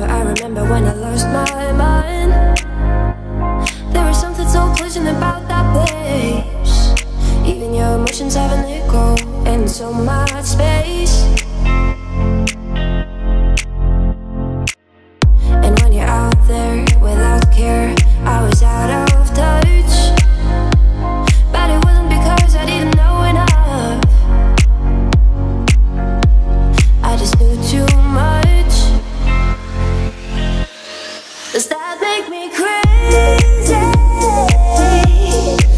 I remember when I lost my mind. There was something so pleasant about that place. Even your emotions have an echo and so much space. And when you're out there without care, I was out of touch. But it wasn't because I didn't know enough. I just knew too much. Does that make me crazy?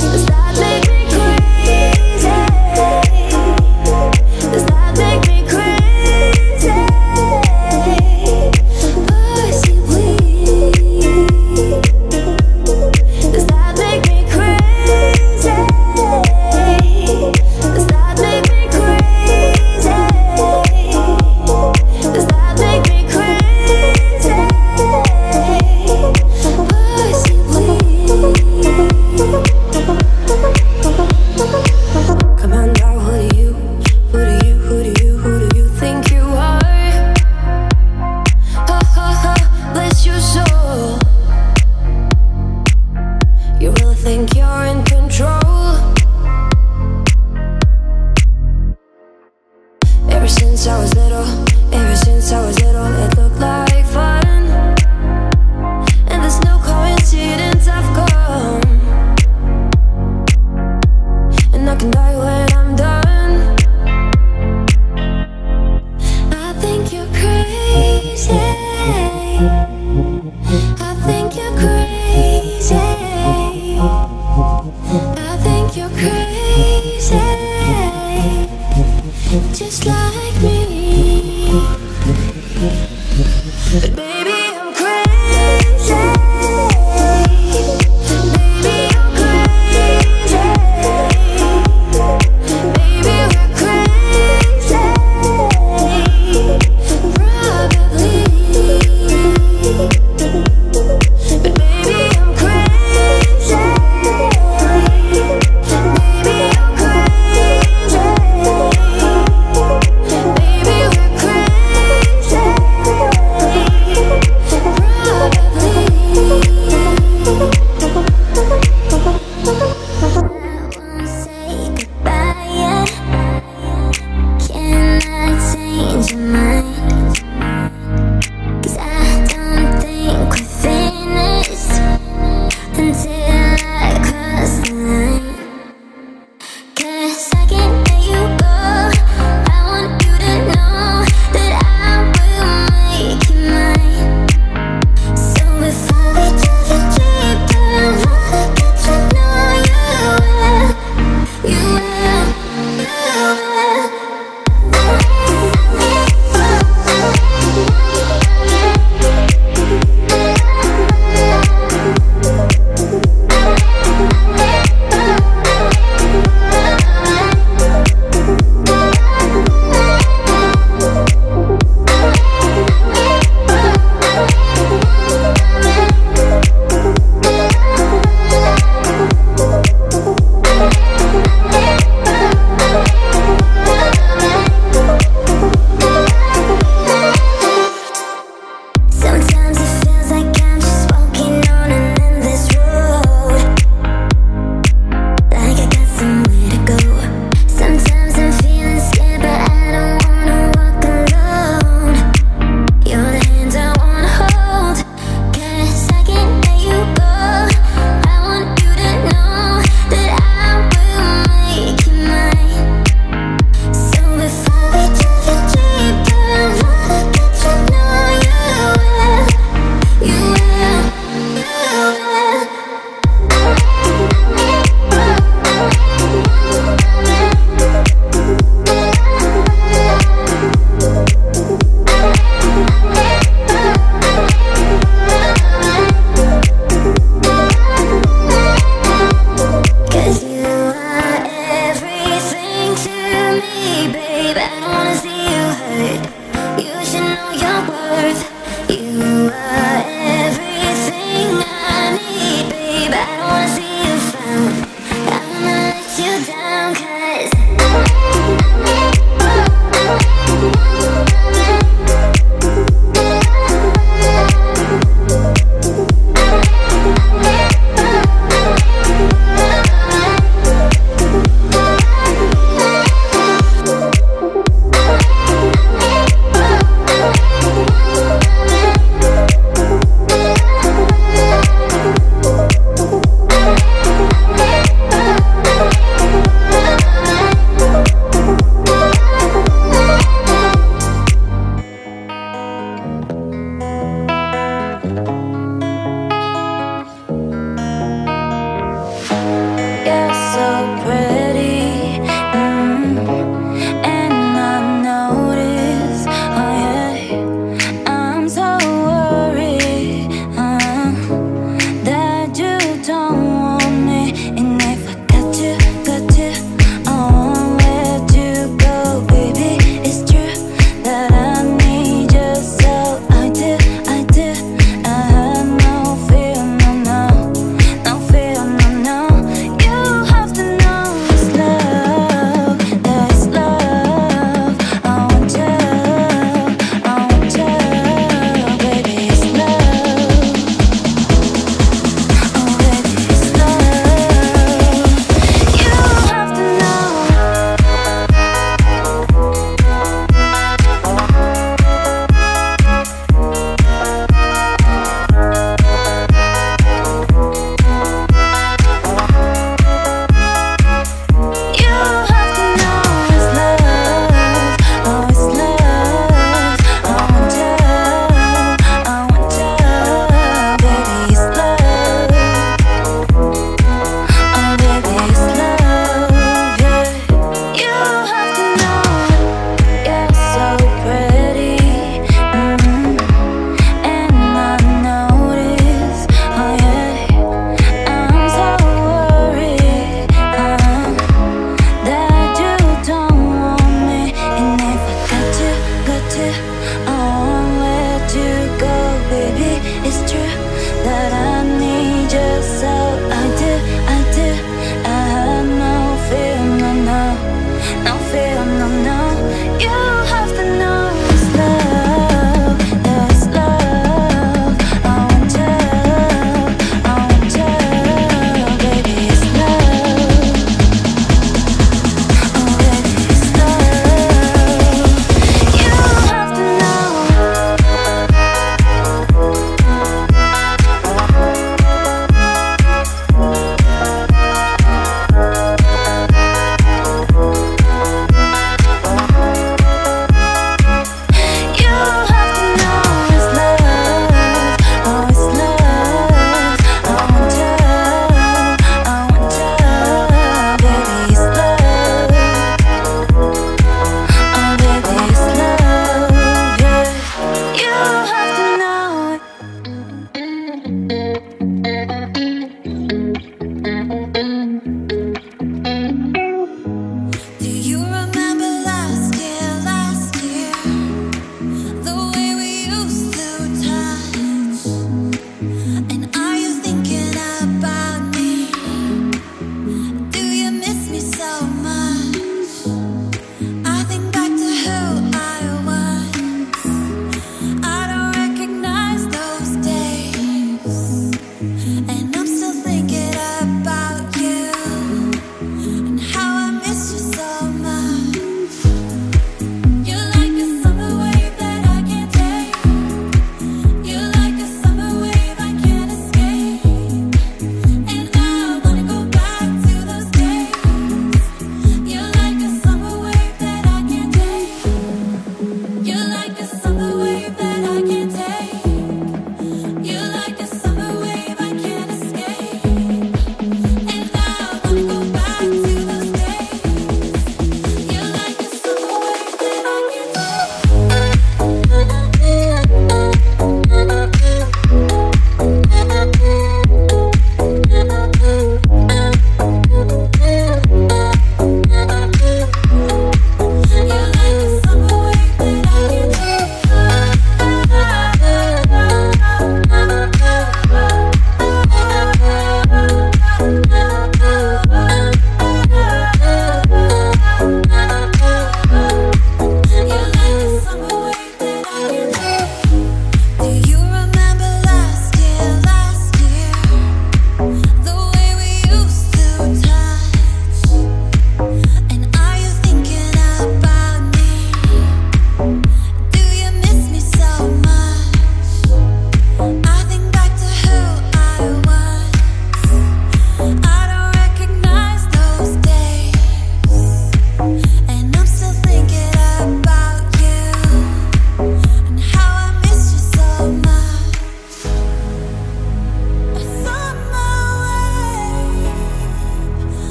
Does that make me crazy? Does that make me crazy?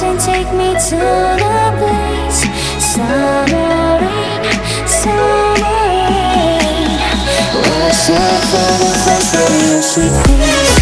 lights and take me to the place. Summer rain, summer rain. We'll share for the first time your sweet face.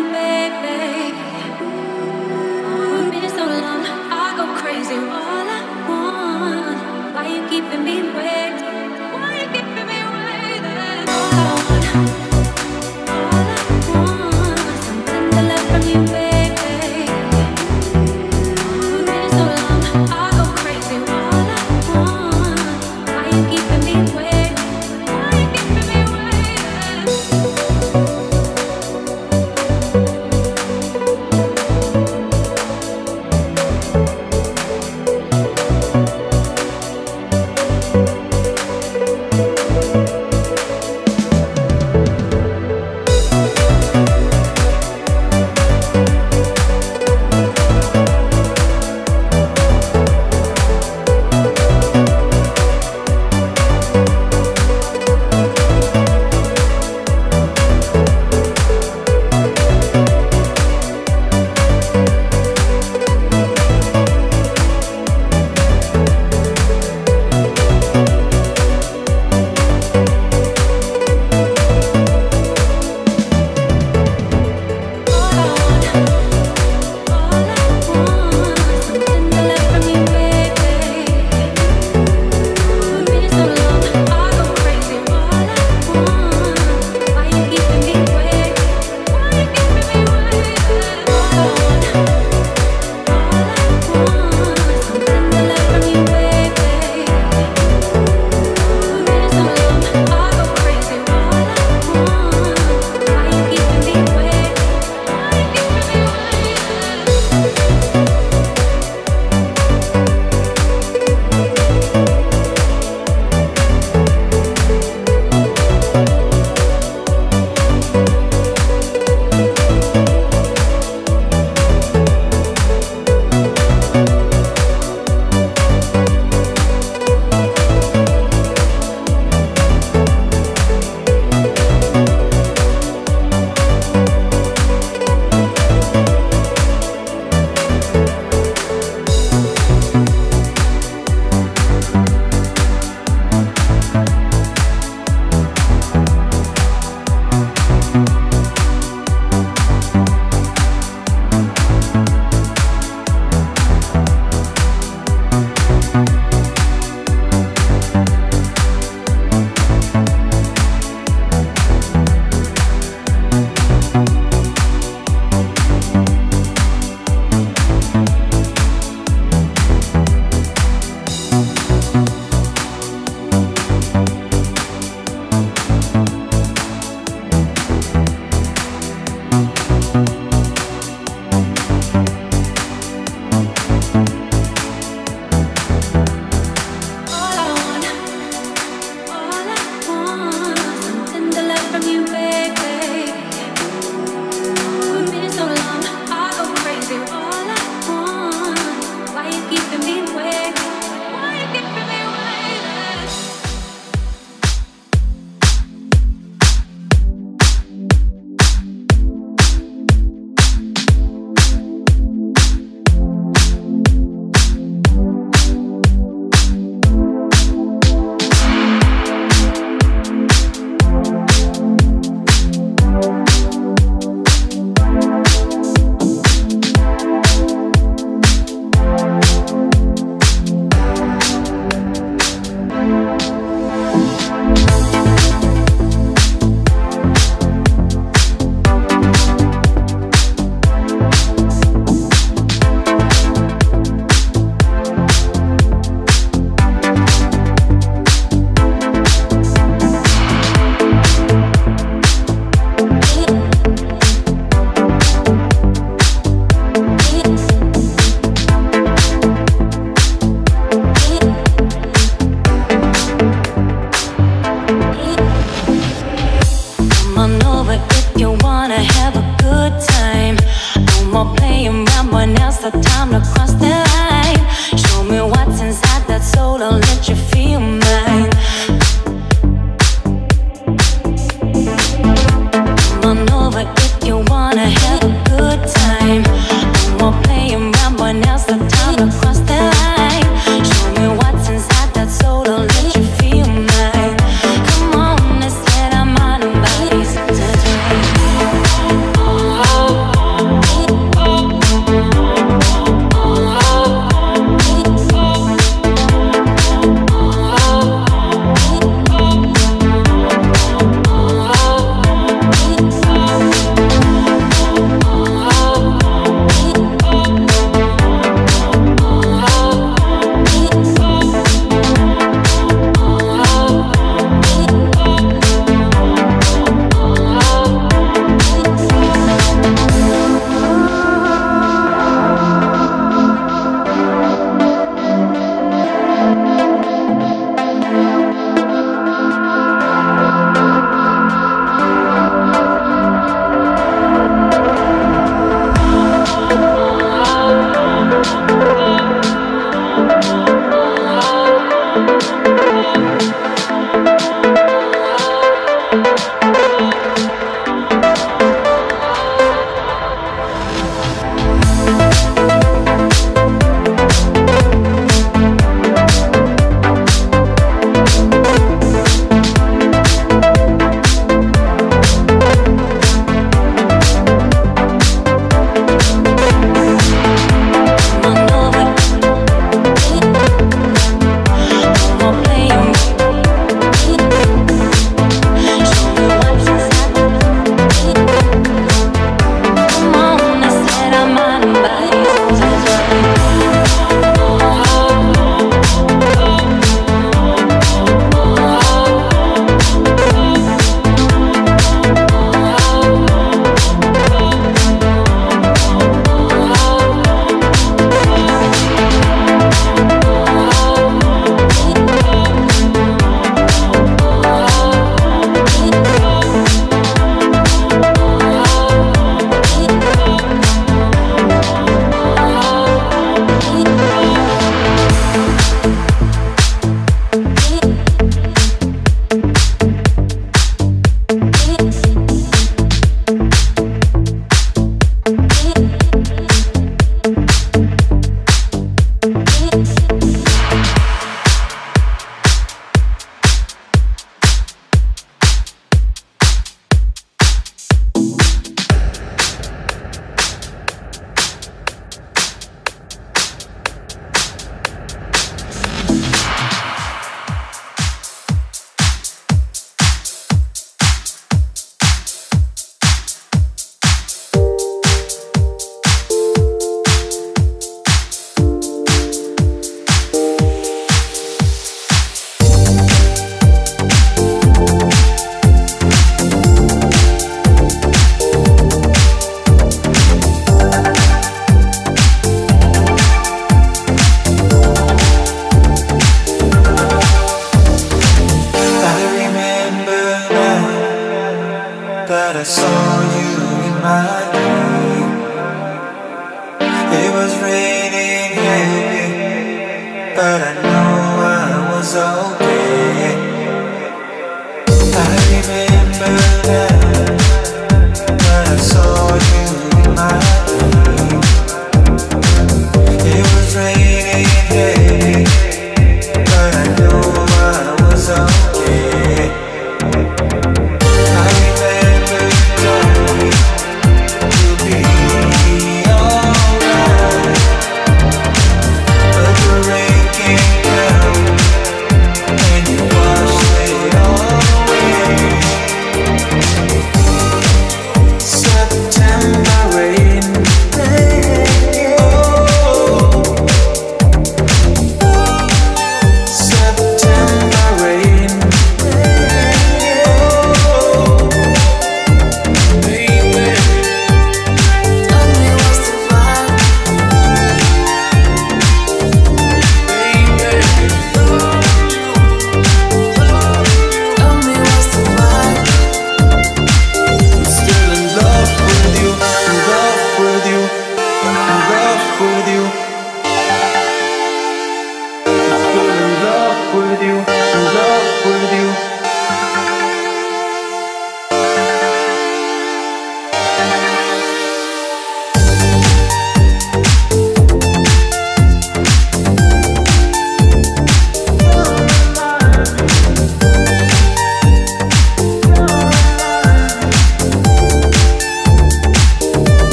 Oh,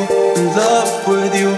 you, in love with you.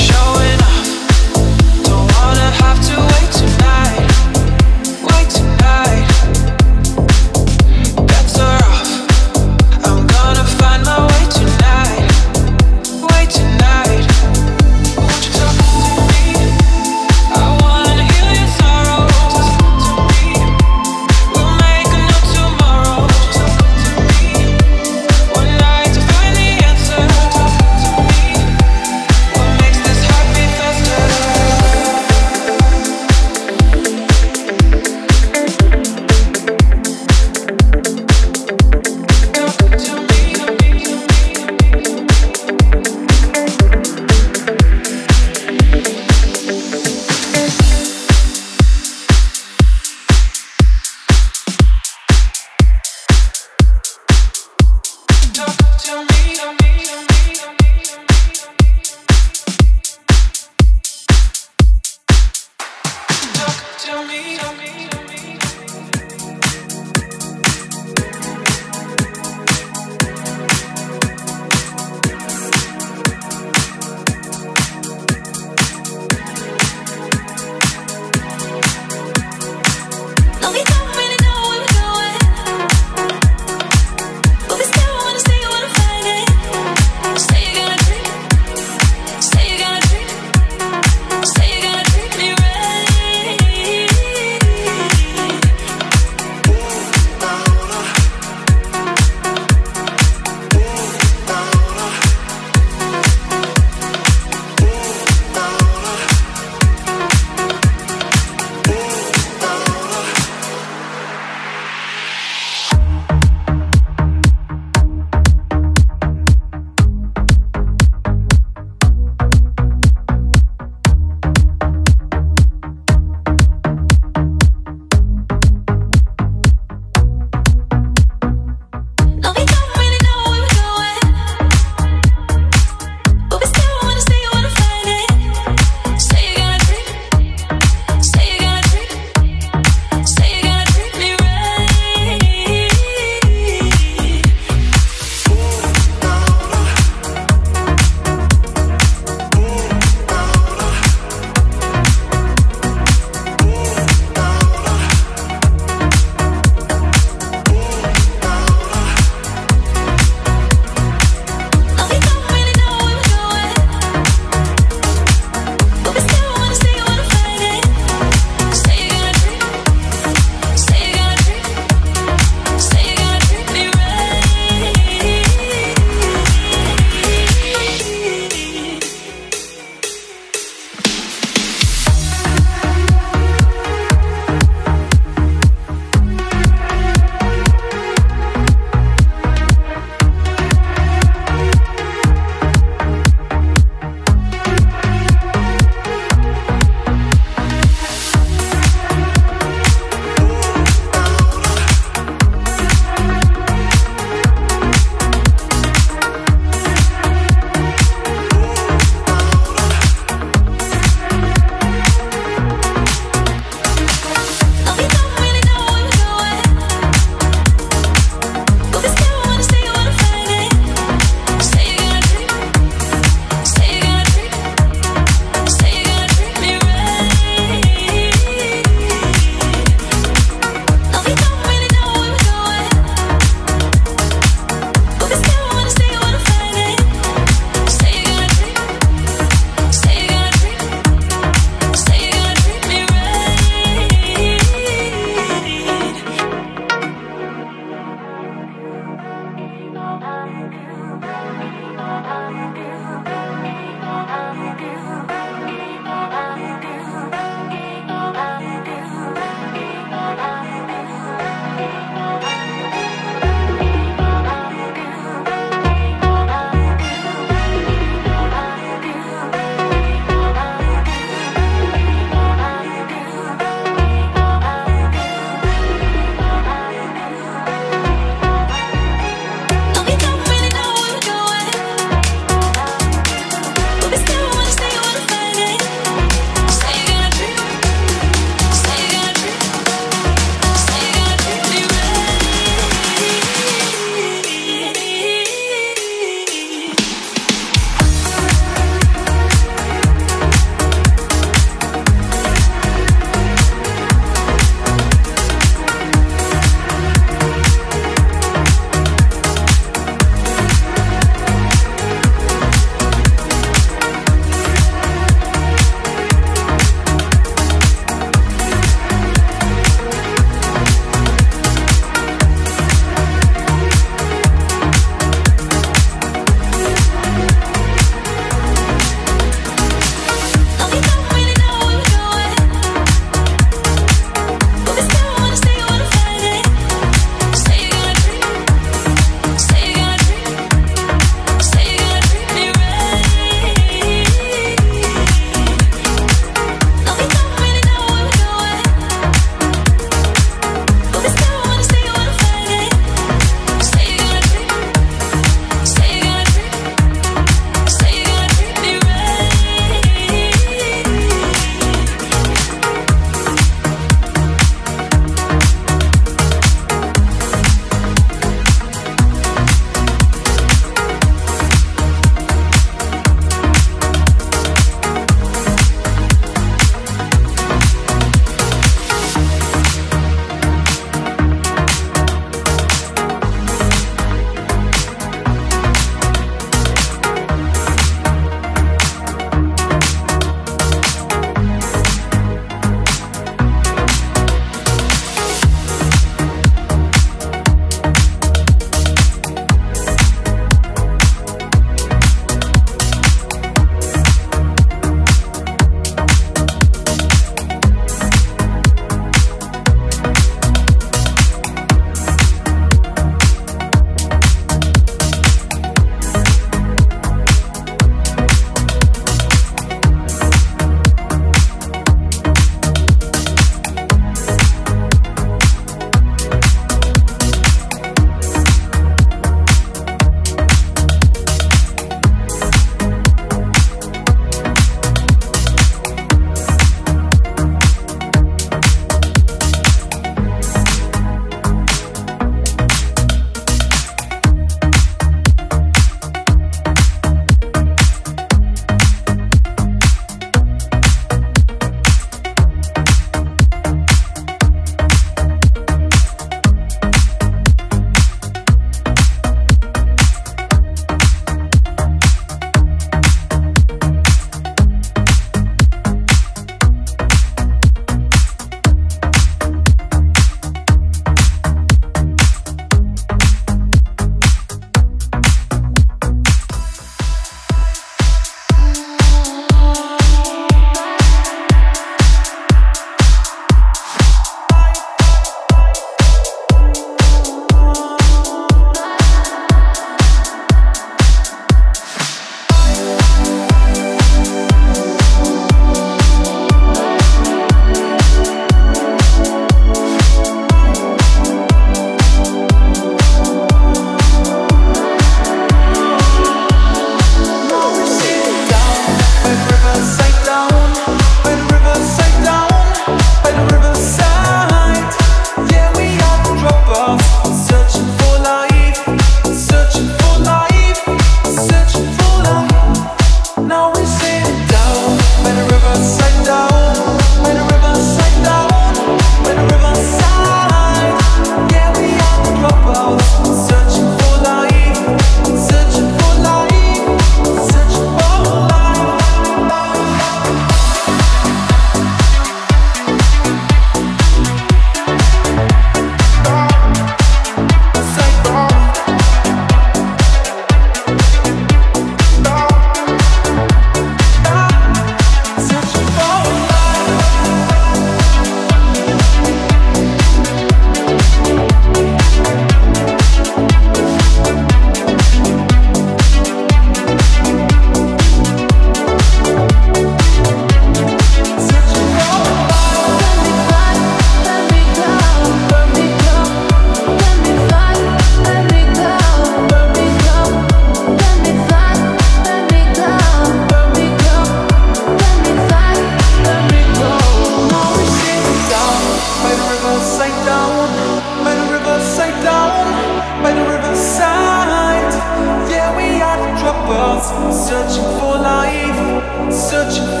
searching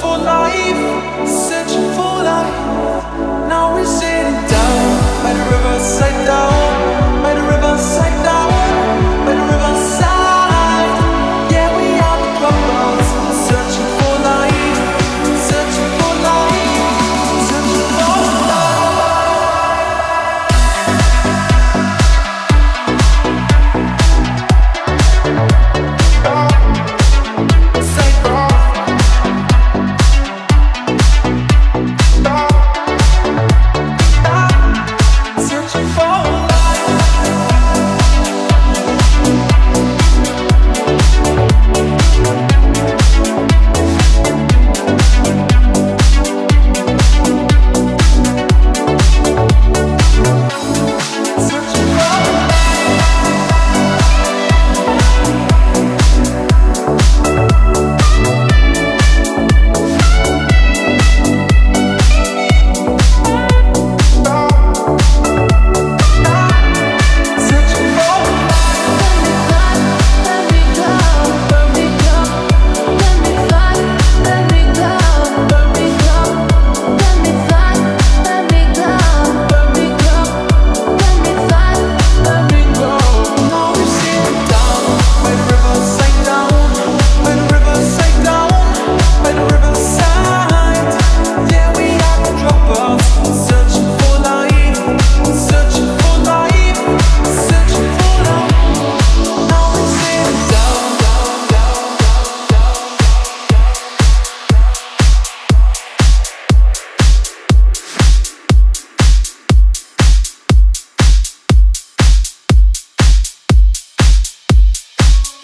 for life, now we're sitting down by the riverside, down by the riverside, down by the riverside, yeah, we are the problems, searching for life, searching for life, searching for life.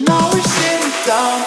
Now we're sitting down,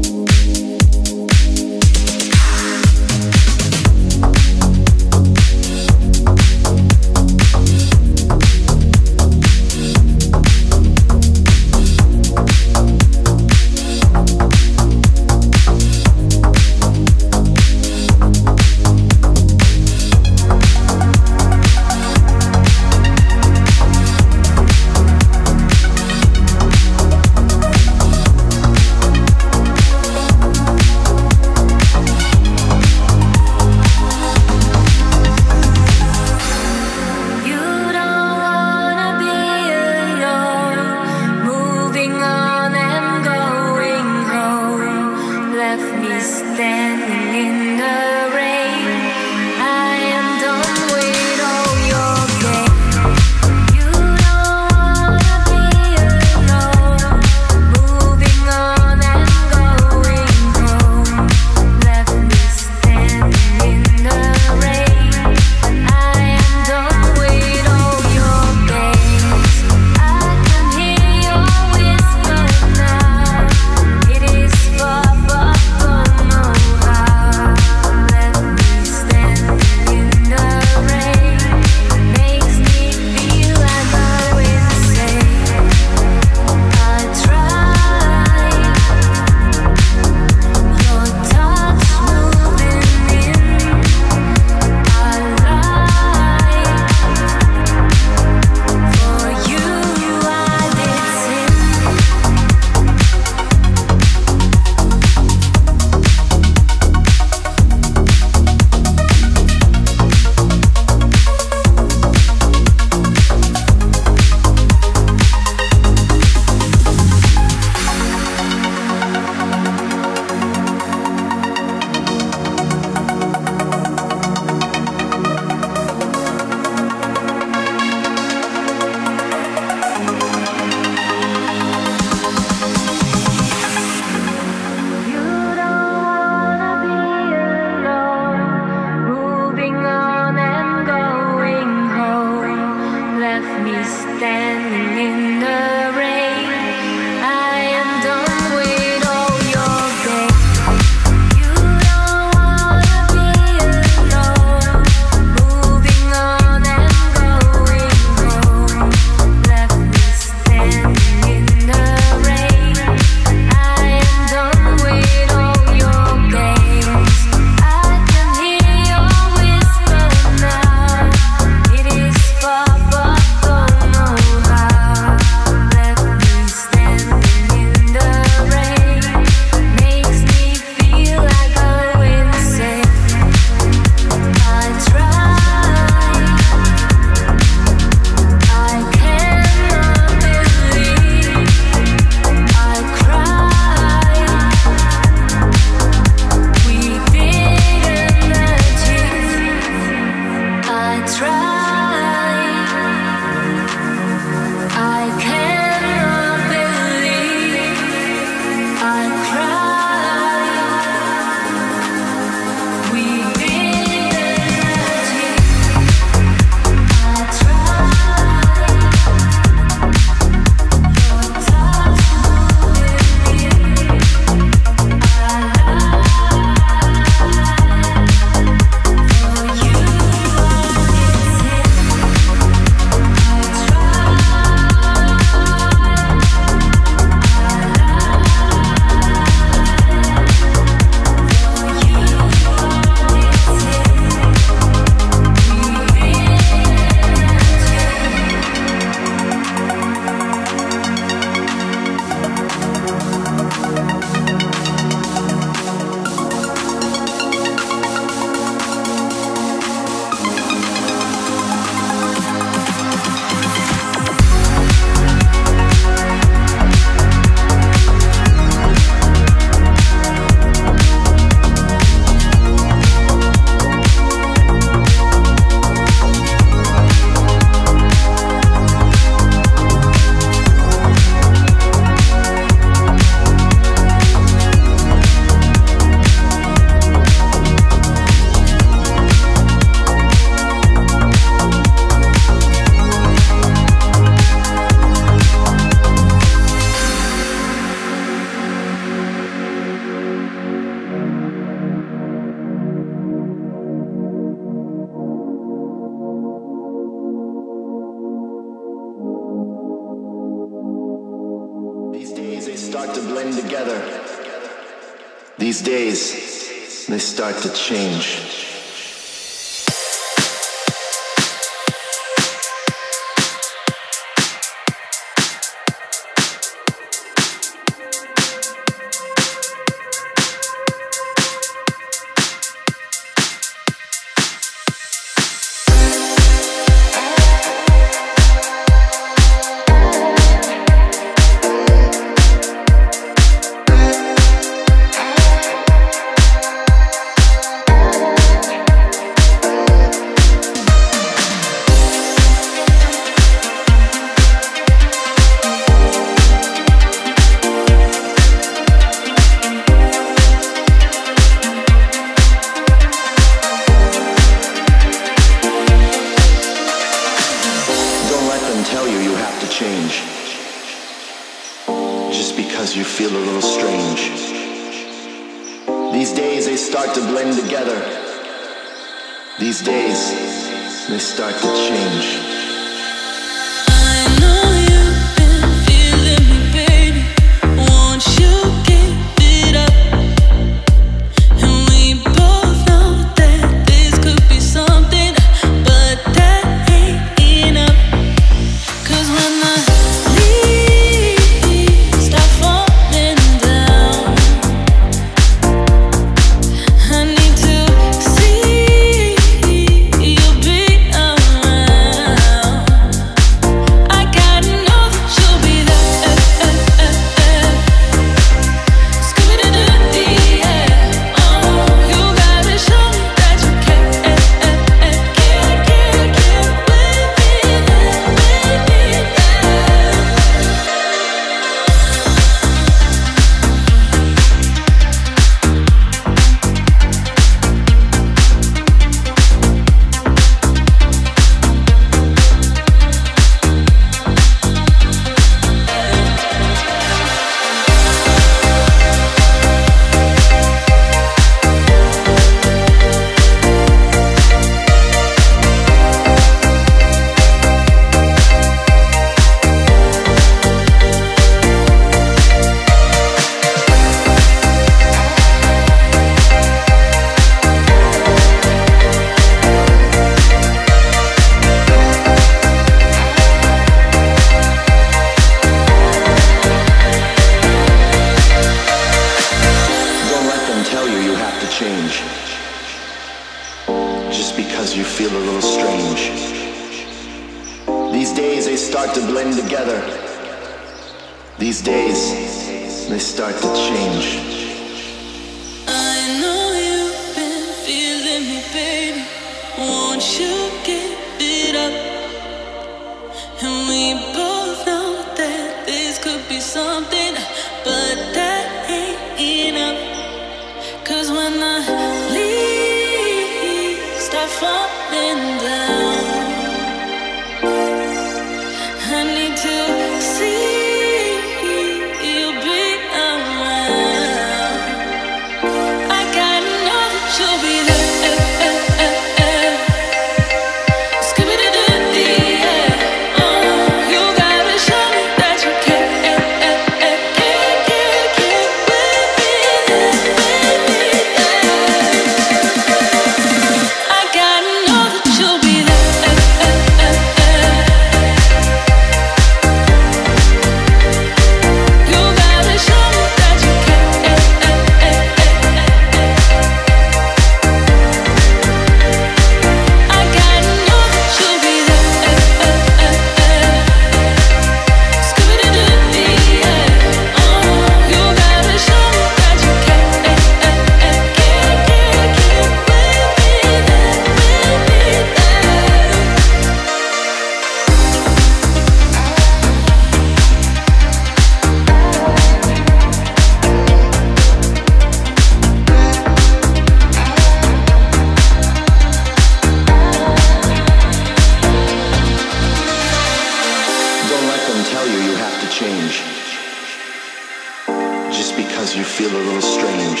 feel a little strange.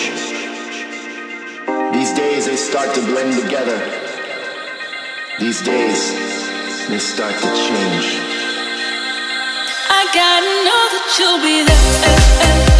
These days they start to blend together. These days they start to change. I gotta know that you'll be there.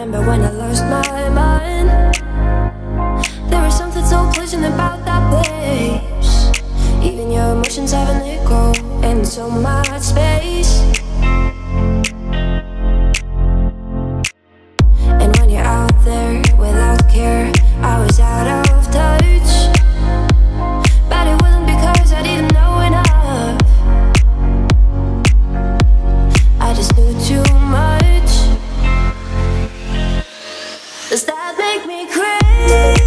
remember when I lost my mind. There was something so pleasant about that place. Even your emotions have an echo and so much space. And when you're out there without care, I was out of touch. But it wasn't because I didn't know enough. I just knew too much. Does that make me crazy?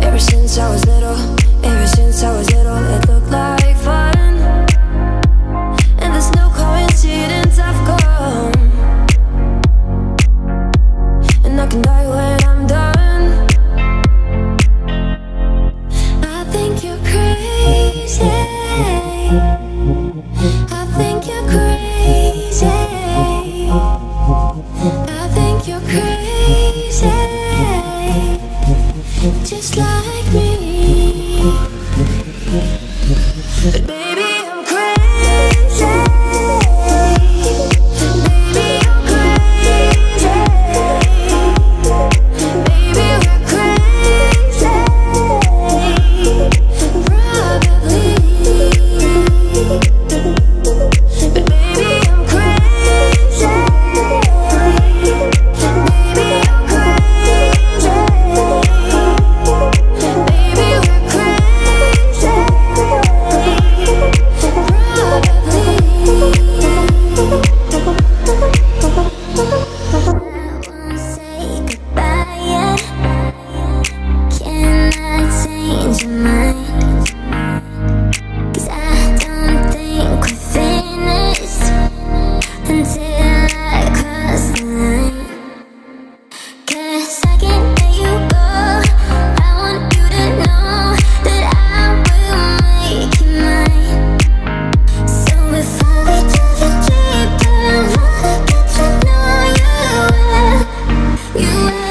Ever since I was little, it looked like fun. And there's no coincidence I've come. And I can die when I'm done. I think you're crazy. I think you're crazy. I think you're crazy. Just like me. Baby, I'm crazy. You will.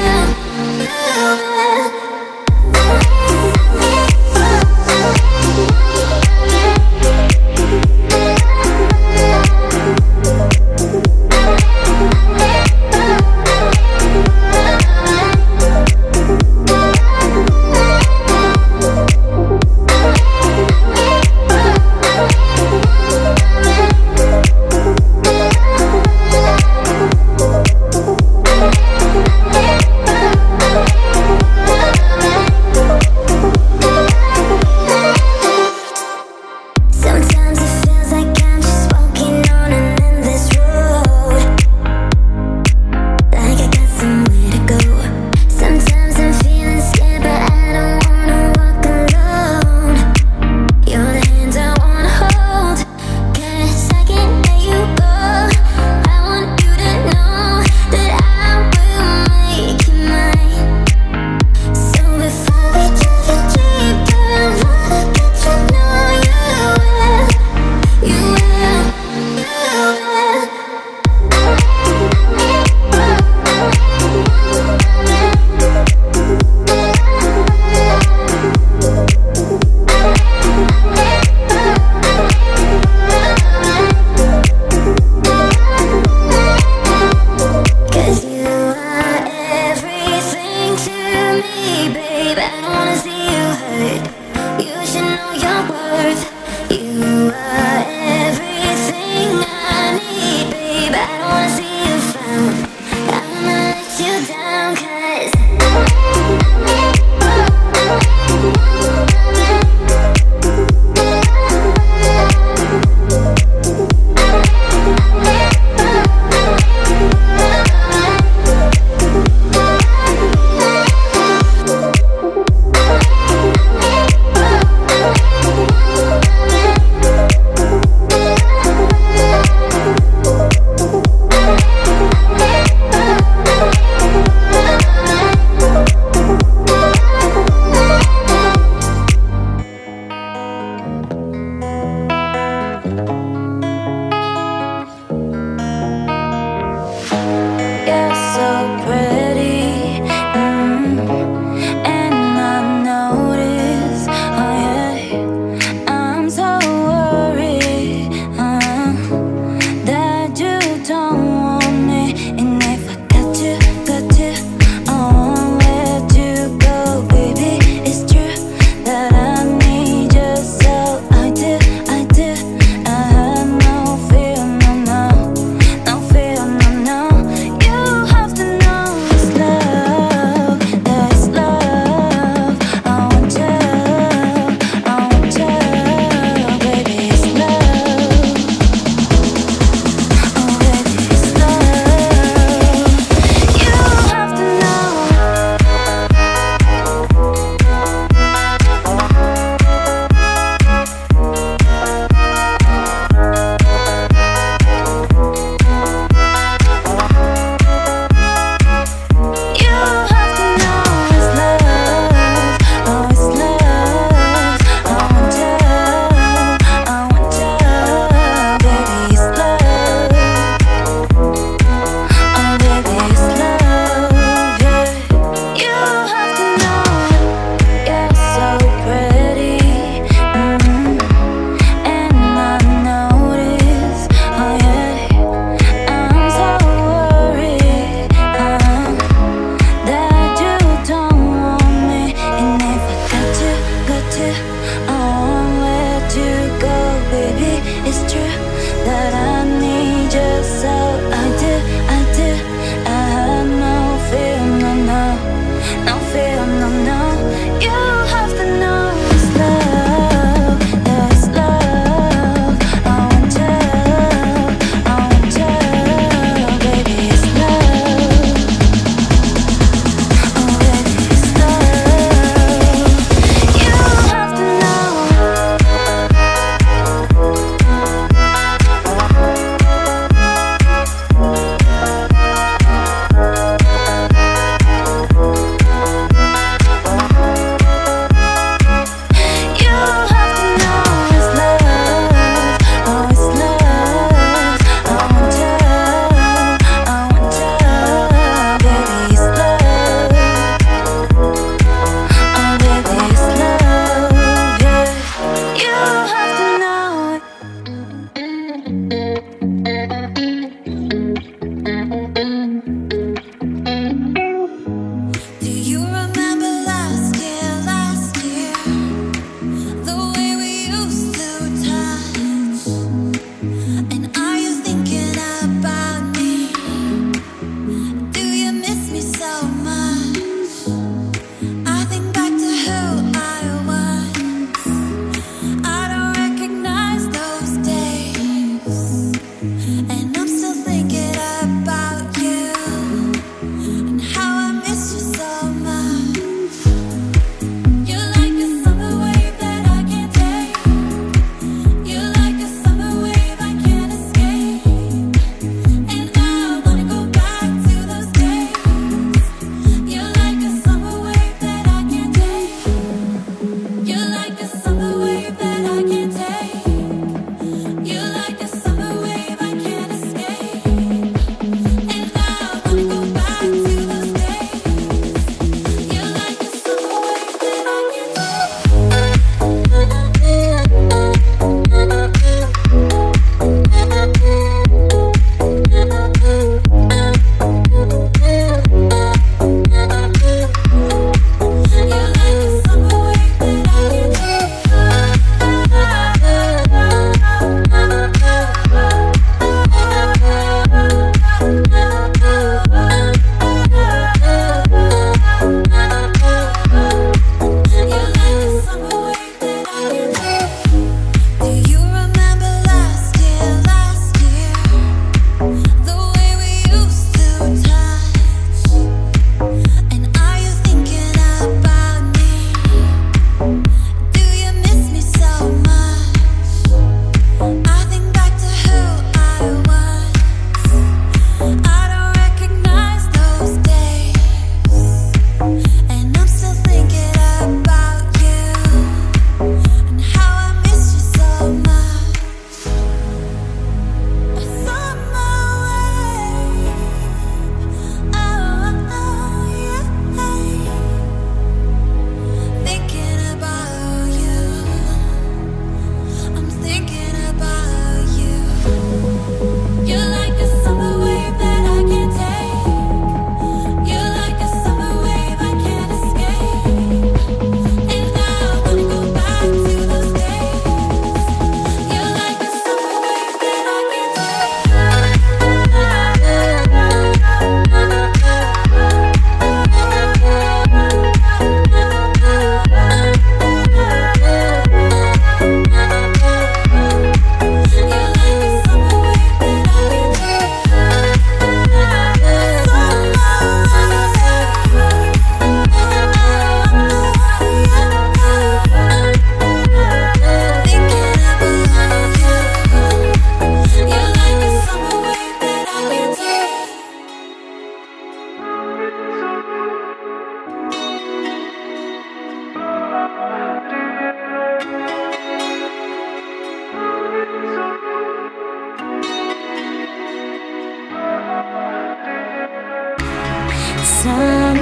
Summer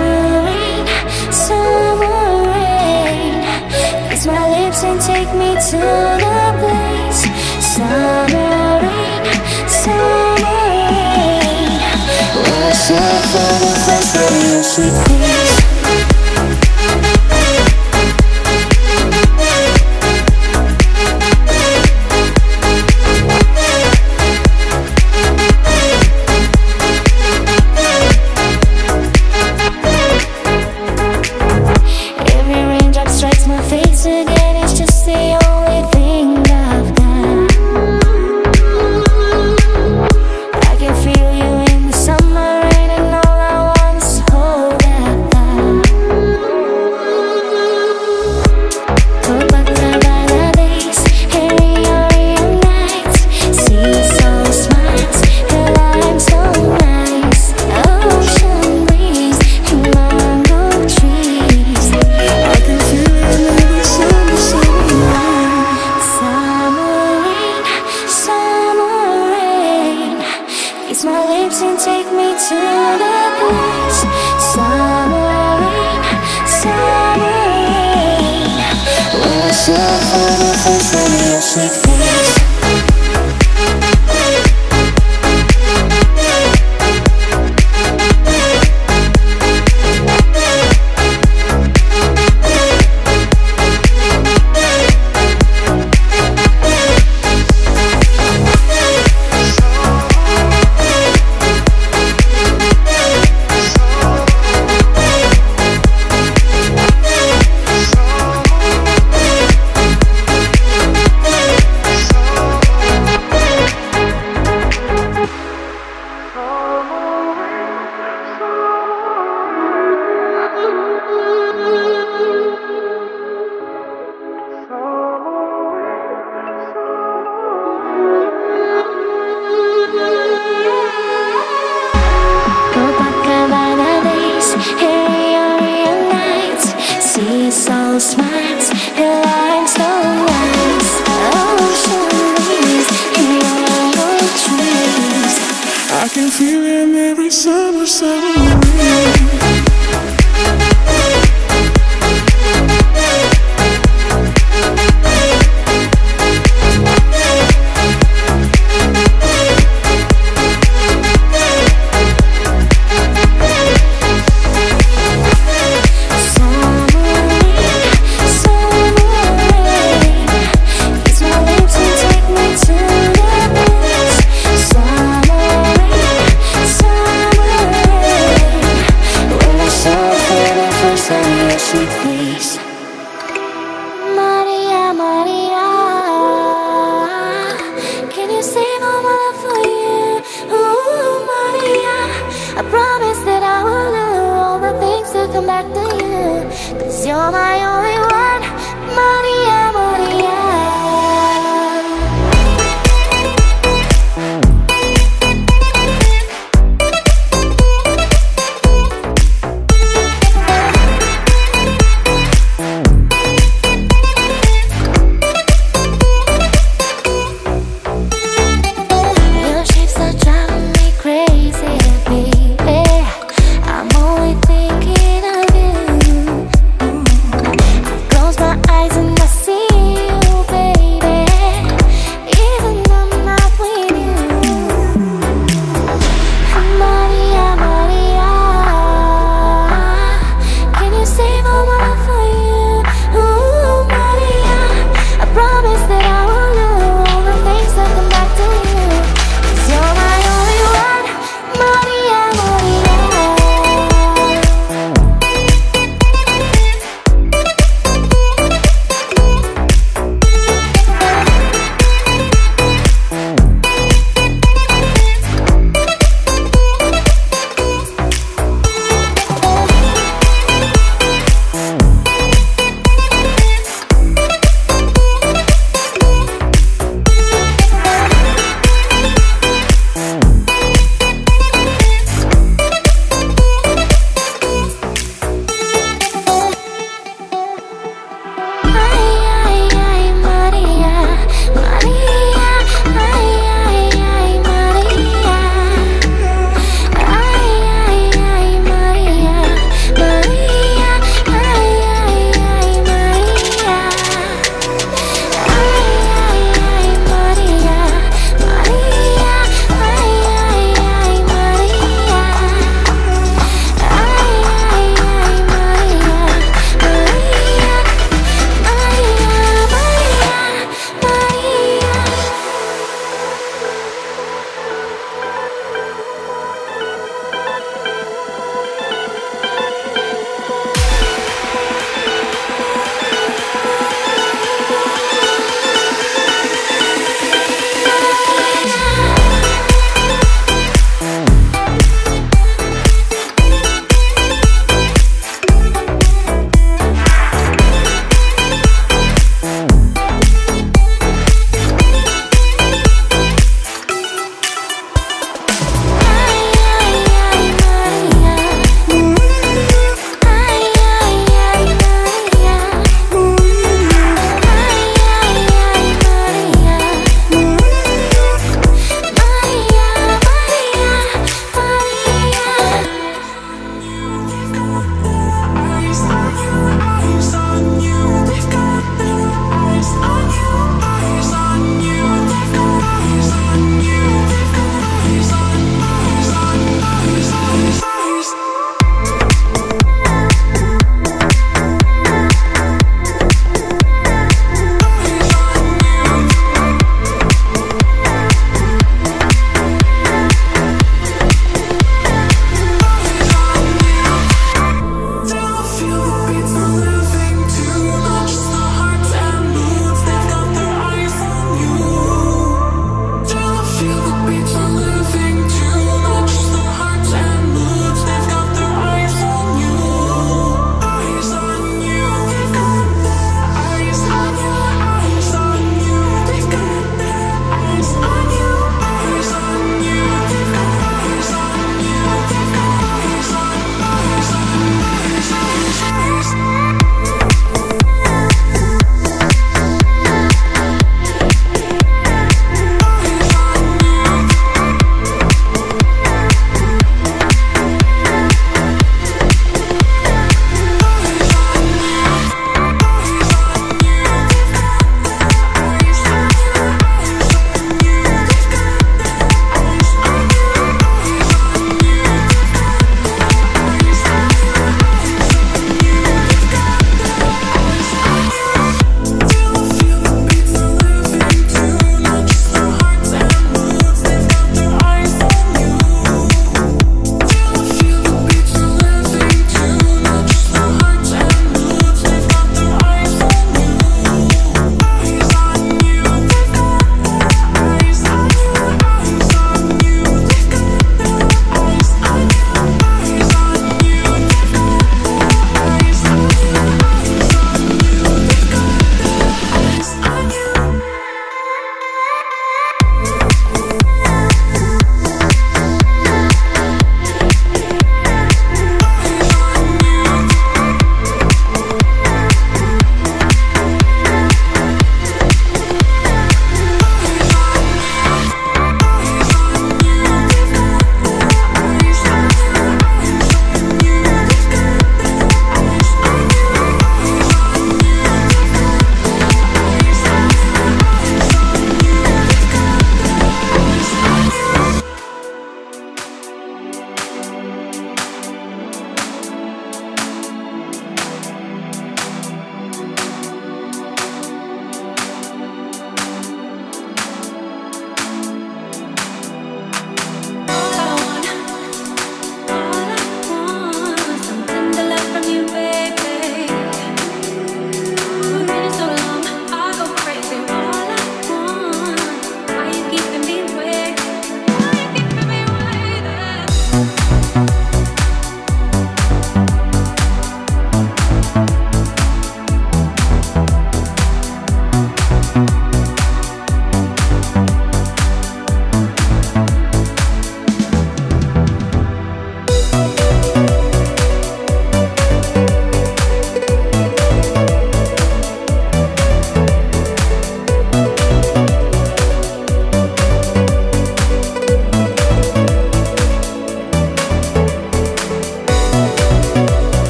rain, summer rain, kiss my lips and take me to the place. Summer rain, summer rain, when I saw for the first time your sweet face.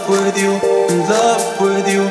love with you, in love with you.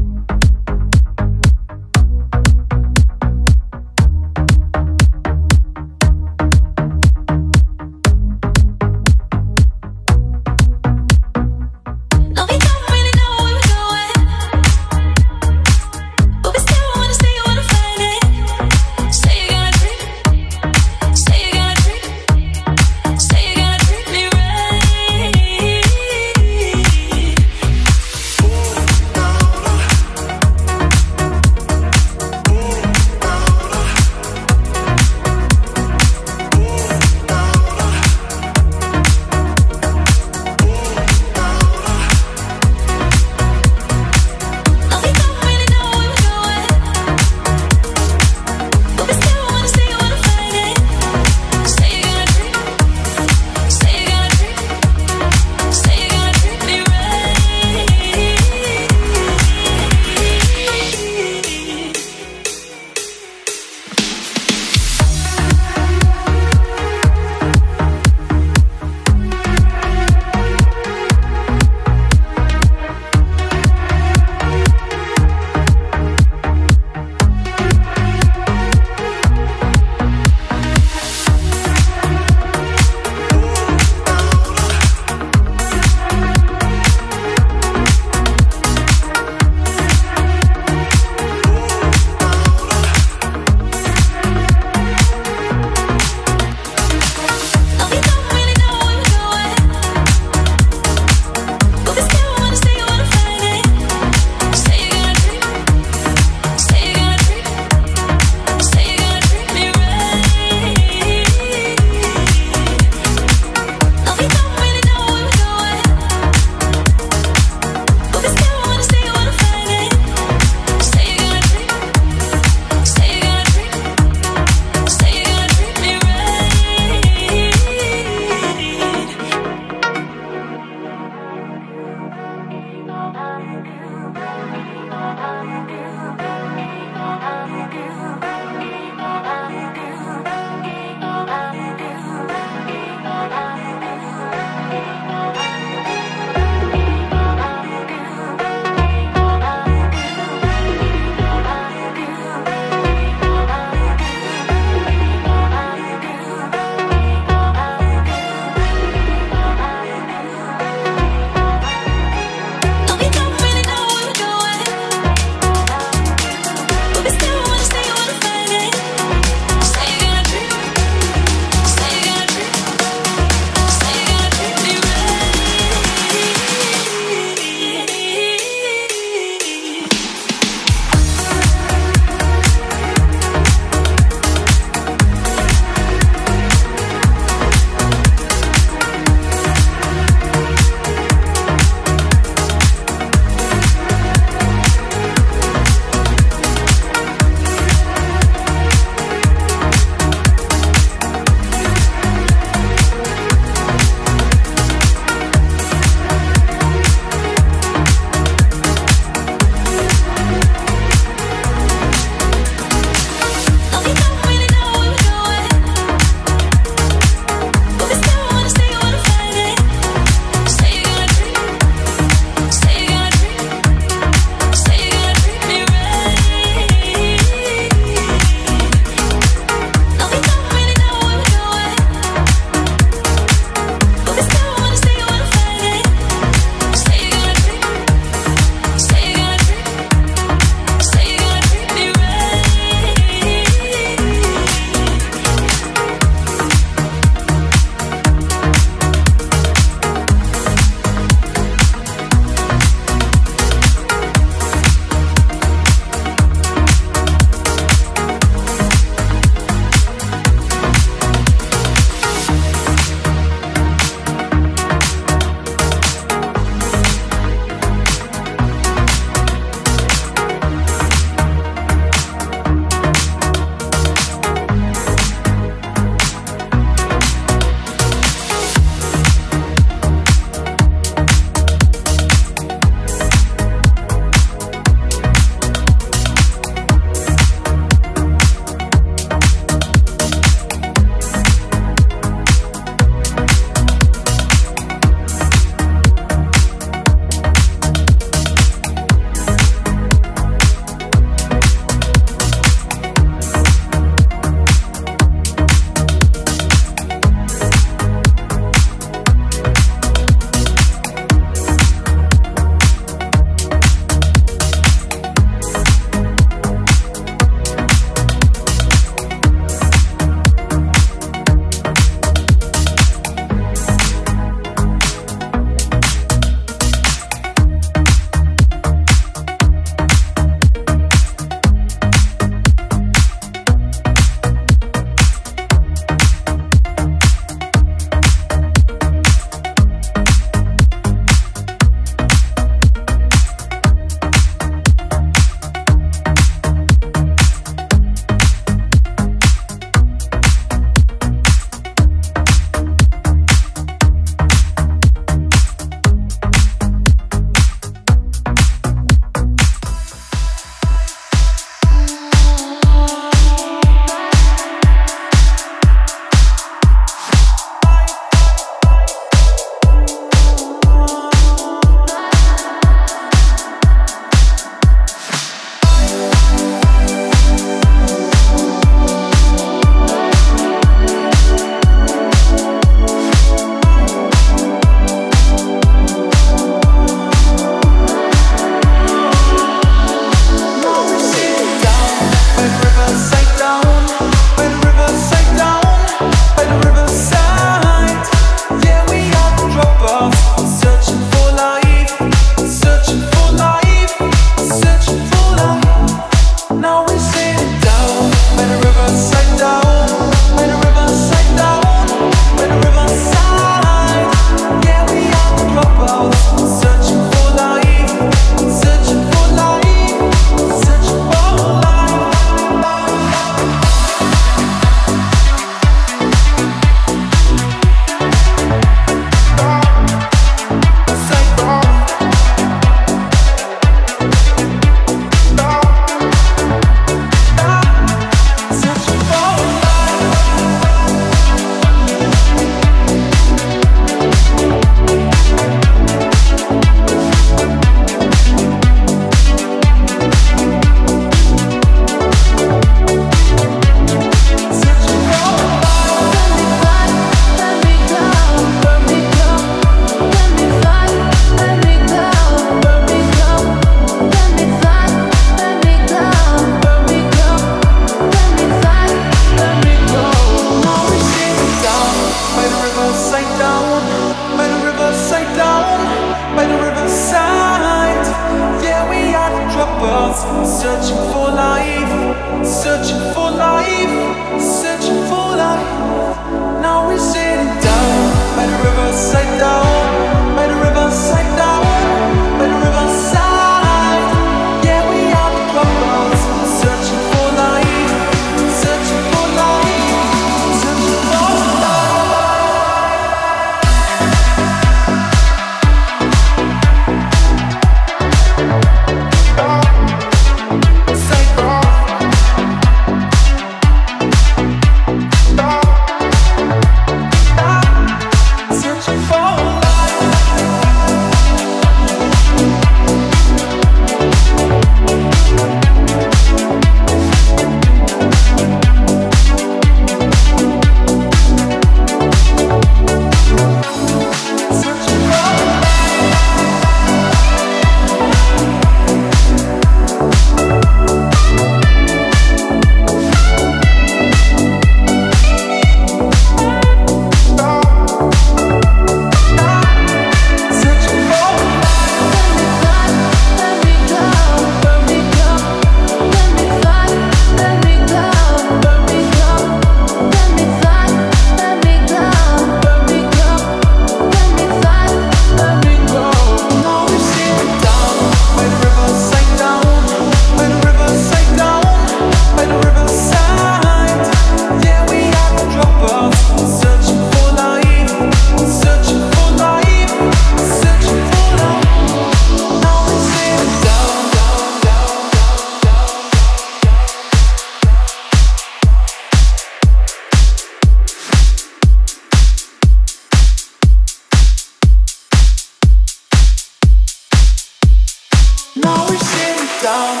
Now we're sitting down.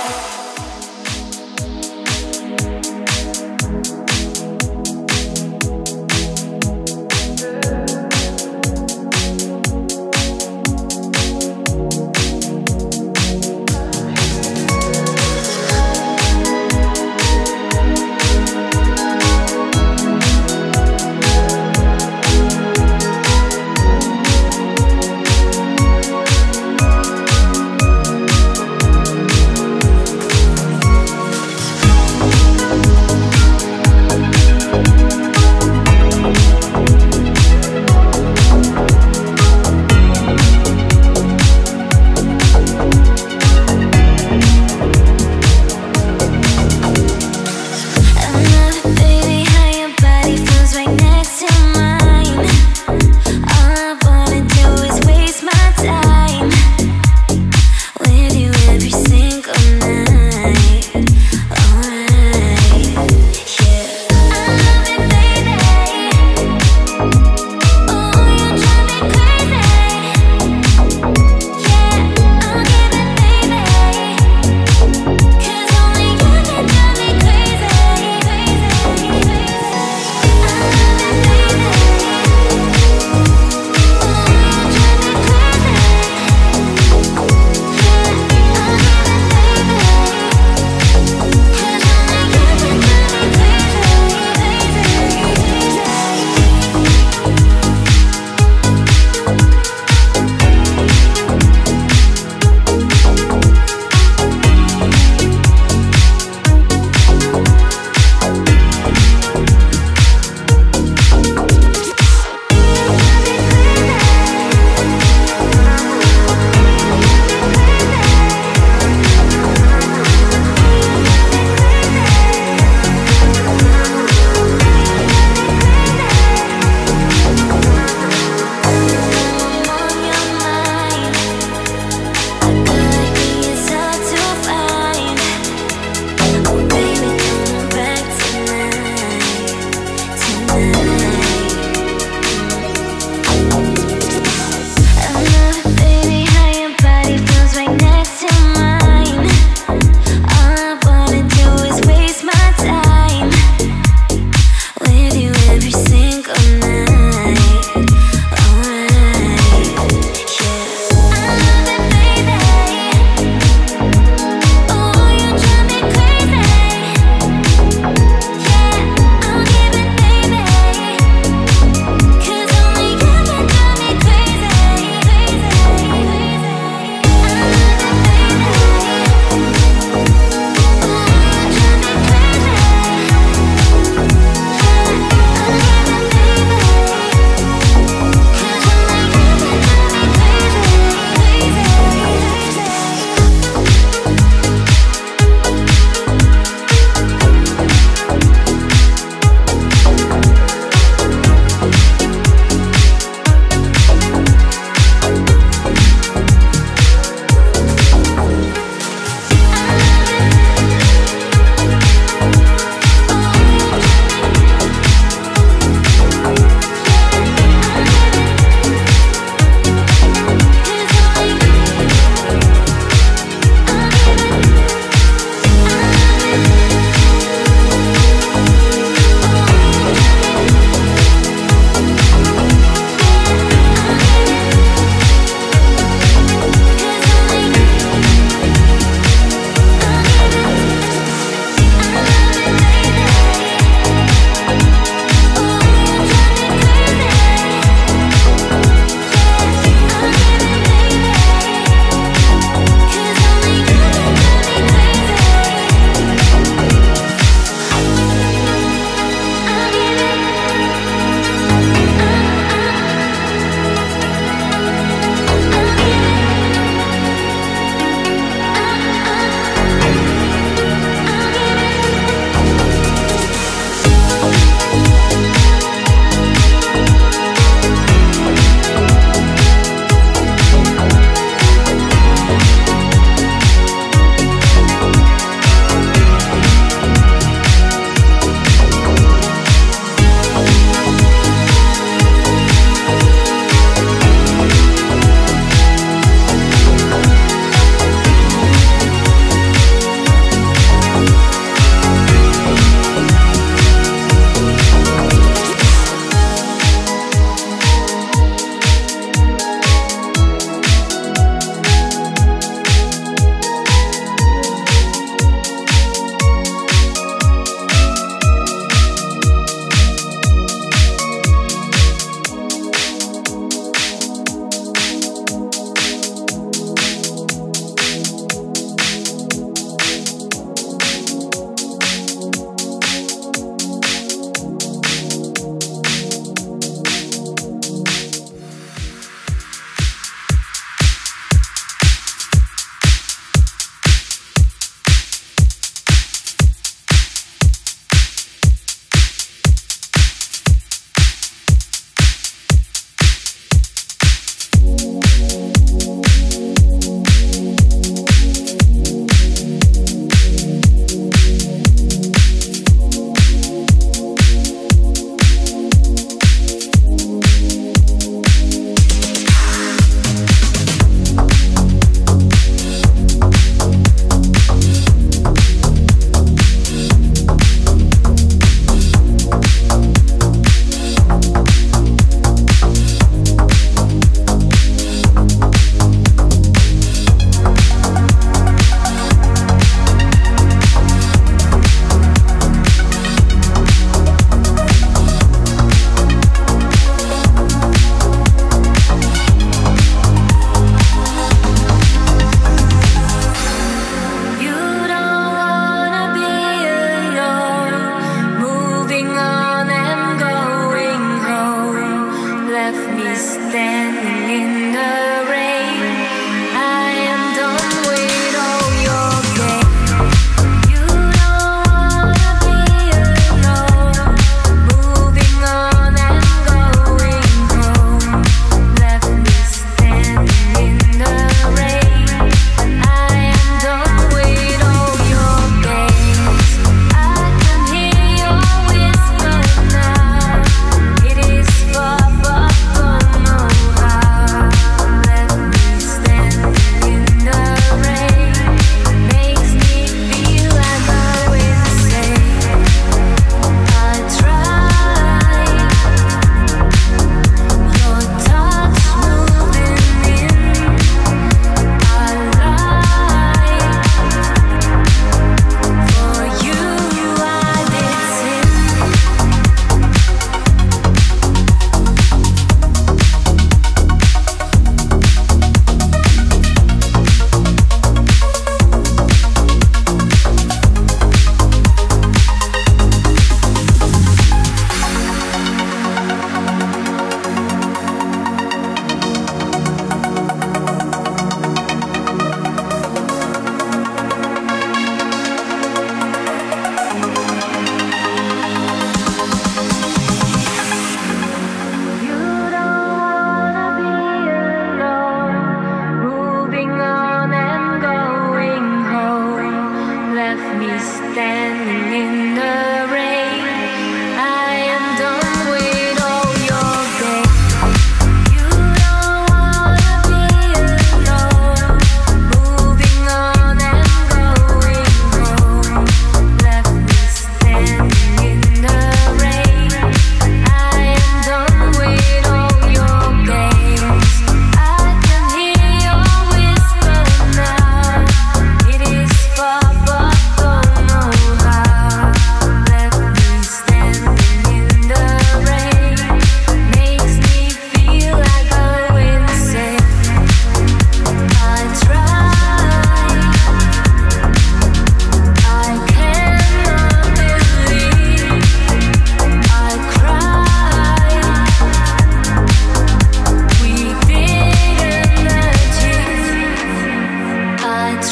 You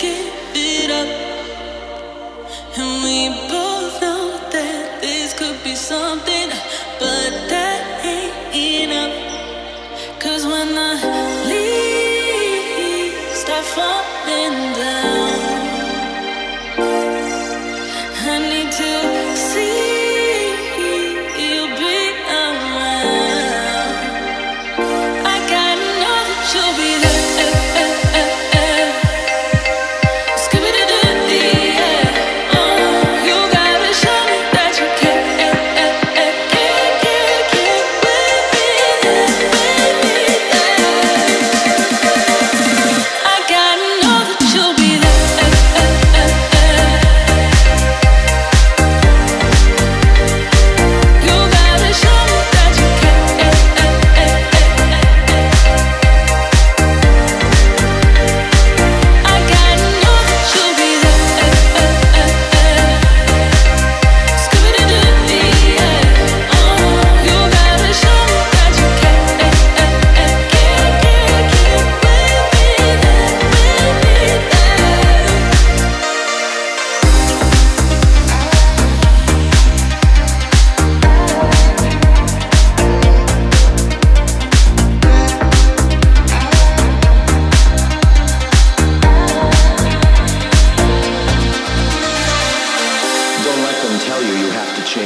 get something, but that ain't enough. 'Cause when I leave, start falling down. I need to see you be around. I gotta know that you'll be there.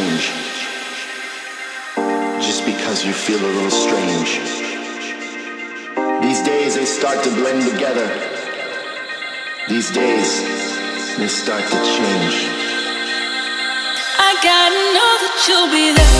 Change just because you feel a little strange. These days they start to blend together. These days they start to change. I gotta know that you'll be there.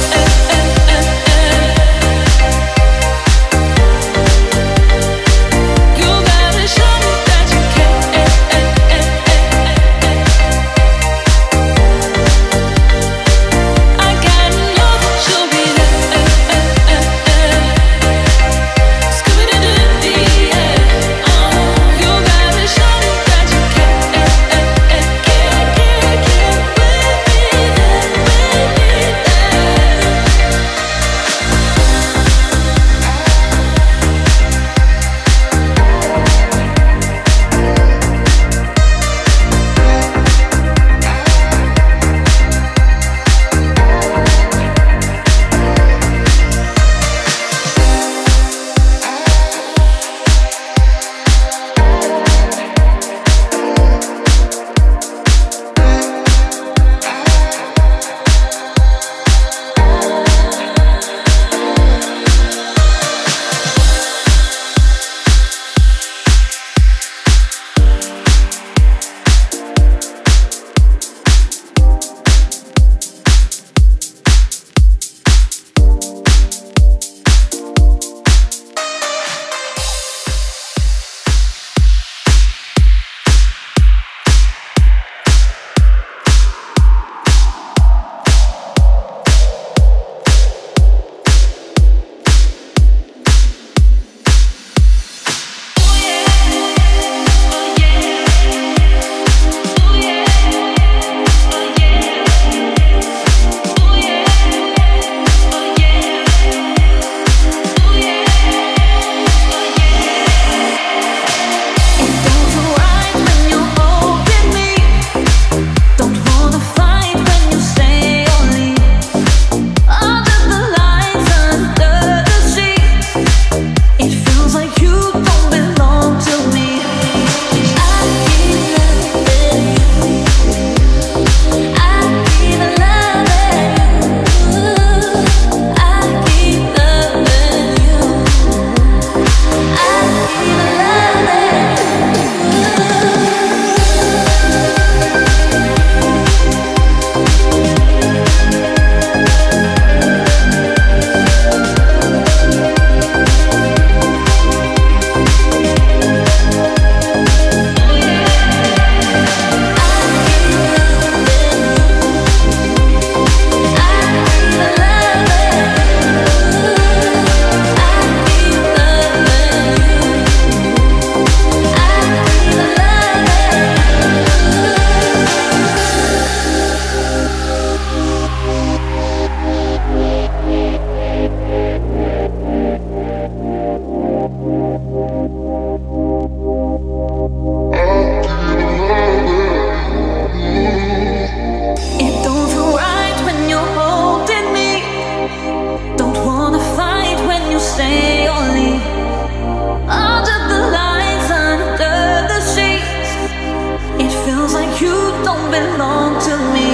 belong to me.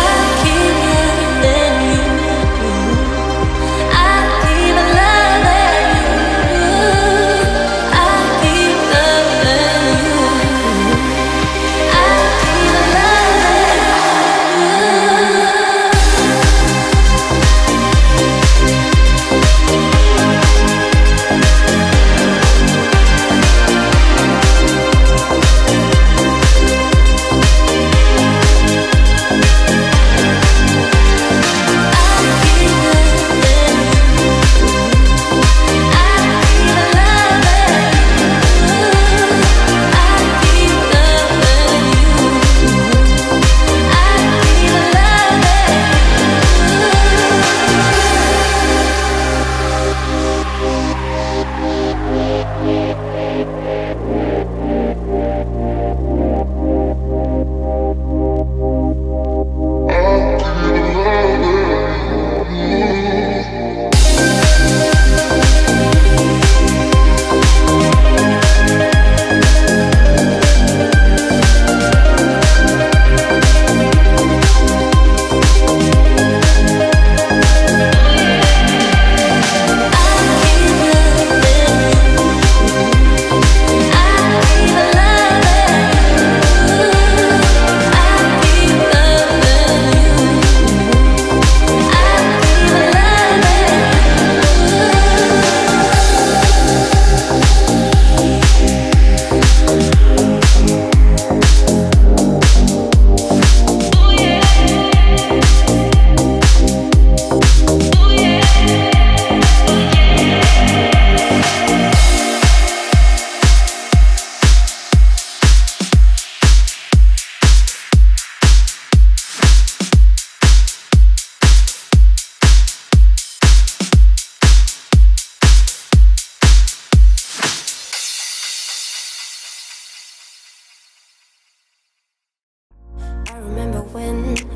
I keep loving you, I keep loving you, I keep loving you, I keep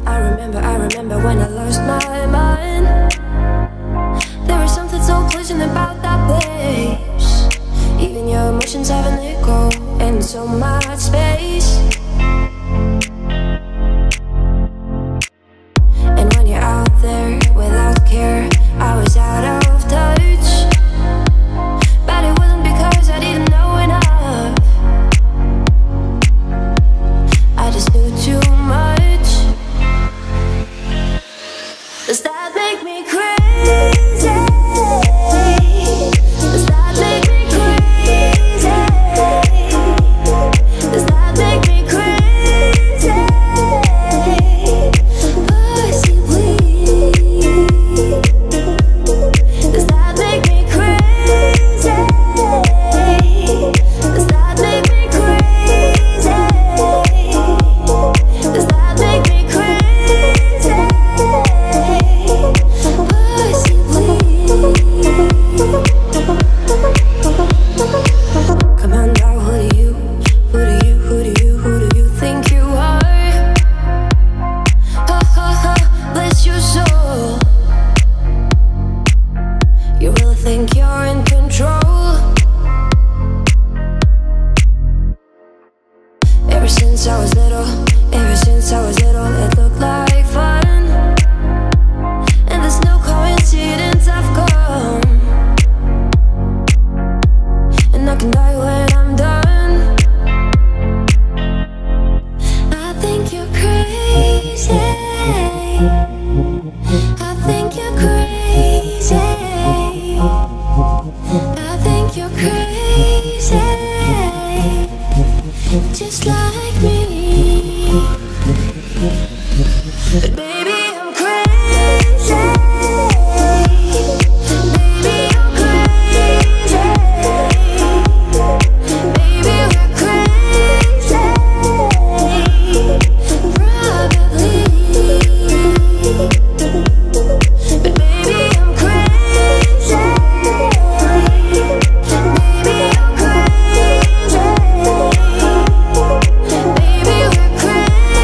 I remember when I lost my mind. There was something so pleasant about that place. Even your emotions have an echo and so much space. And when you're out there without care, I was out of touch. But it wasn't because I didn't know enough, I just knew too much. Does that make me crazy? Does that make me crazy? Does that make me crazy? Mercy, please. Does that make me crazy? Does that make me crazy? Does that make me crazy? Ever since I was little, it looked like fun. And there's no coincidence I've come. And I can die when I'm done. I think you're crazy. I think you're crazy. I think you're crazy. Just like me. But baby, I'm crazy. Baby, I'm crazy. Baby, we're crazy. Probably. But baby, I'm crazy. Baby, I'm crazy. Baby, we're crazy.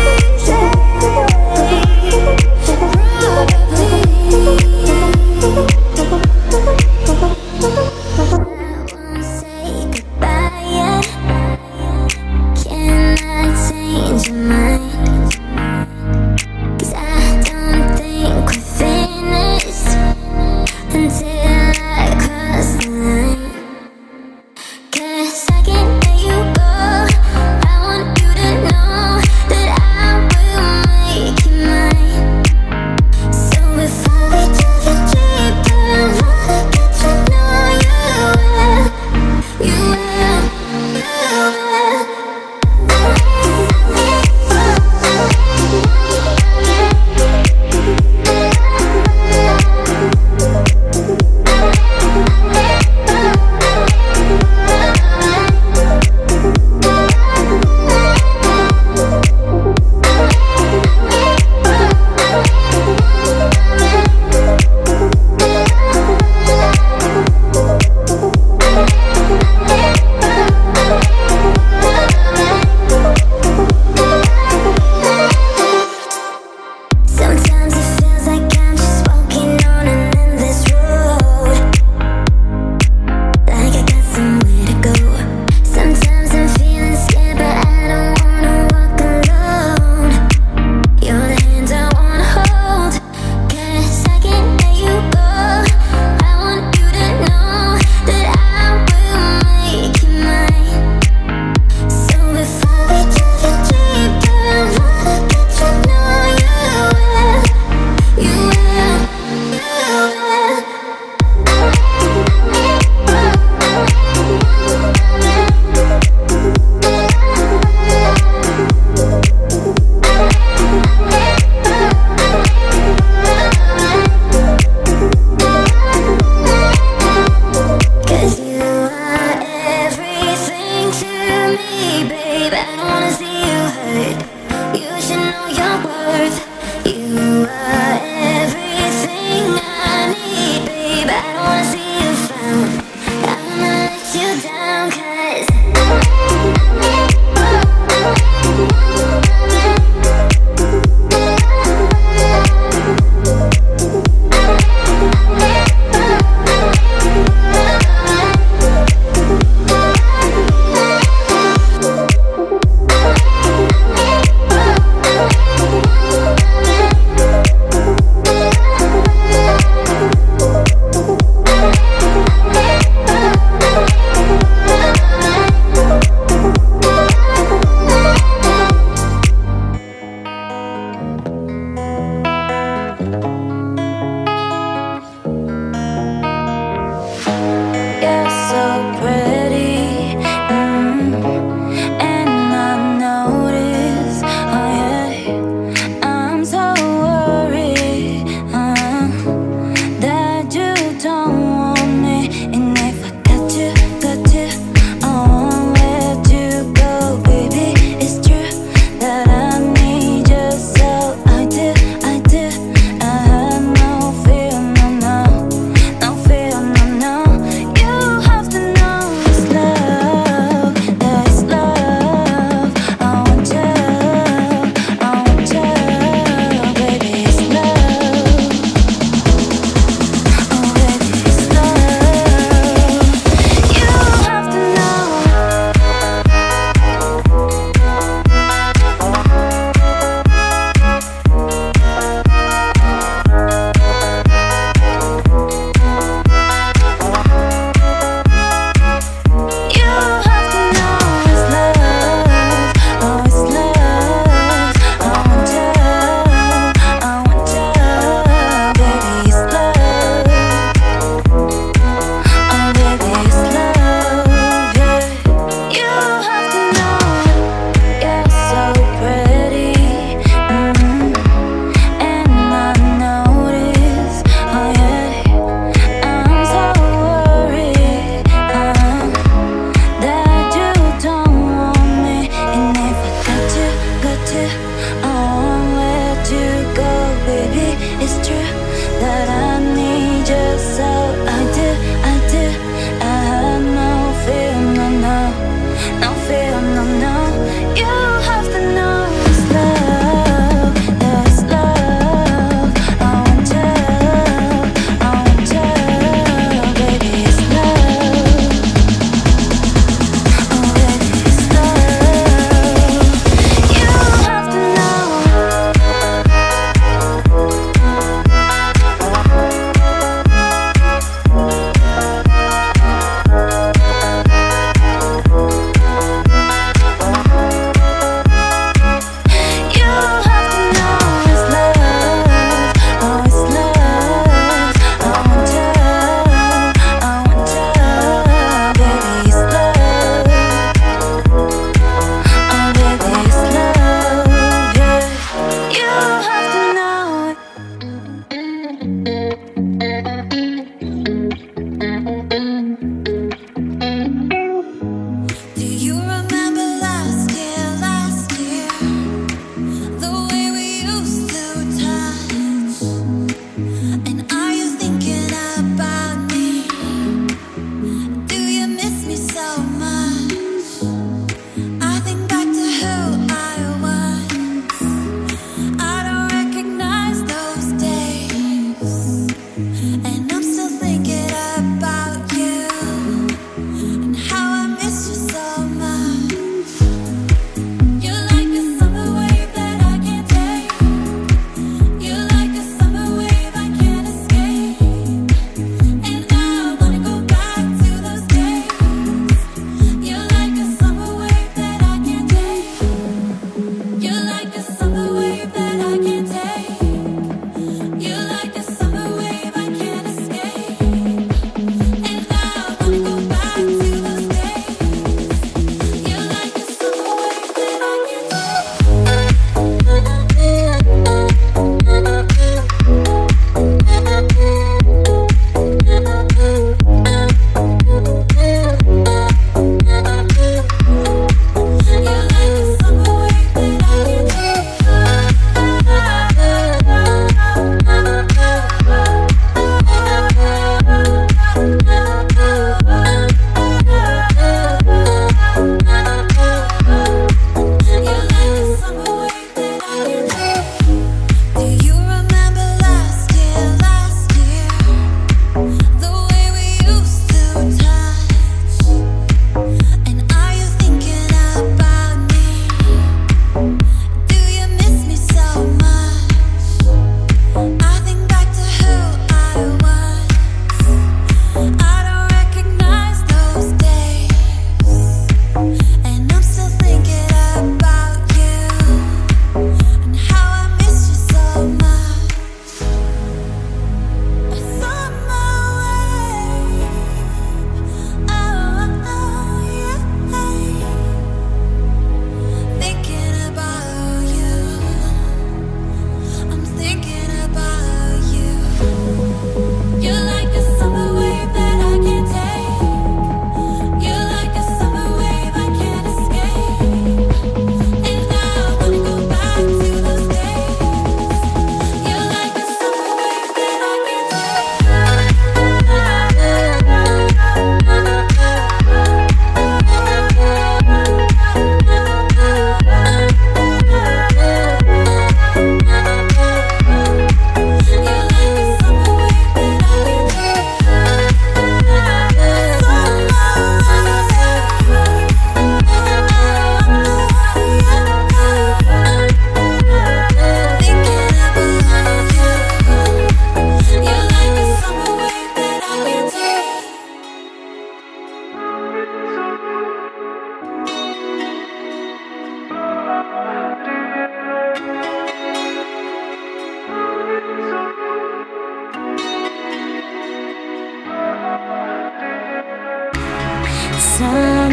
Summer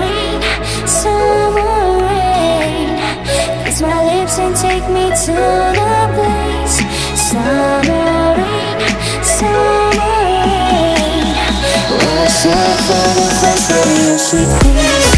rain, summer rain, kiss my lips and take me to the place. Summer rain, summer rain, we're so far away from your sweet face.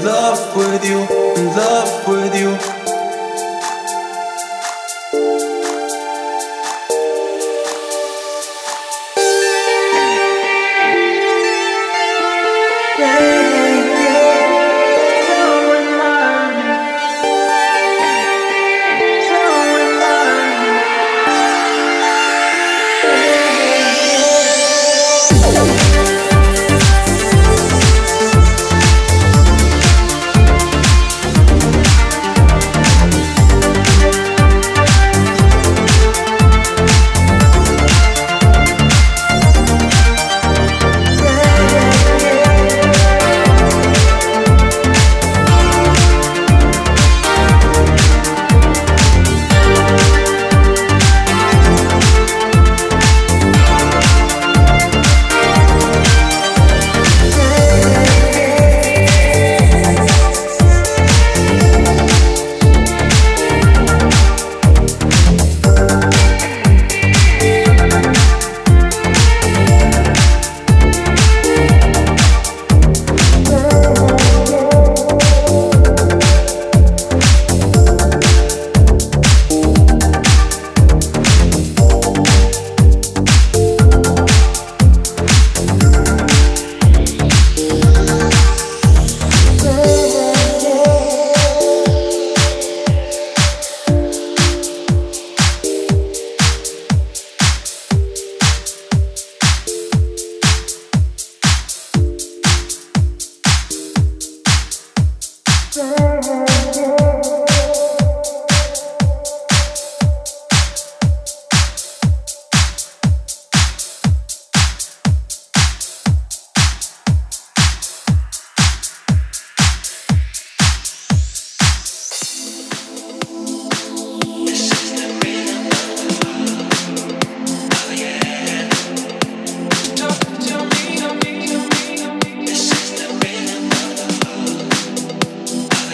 in love with you, in love with you.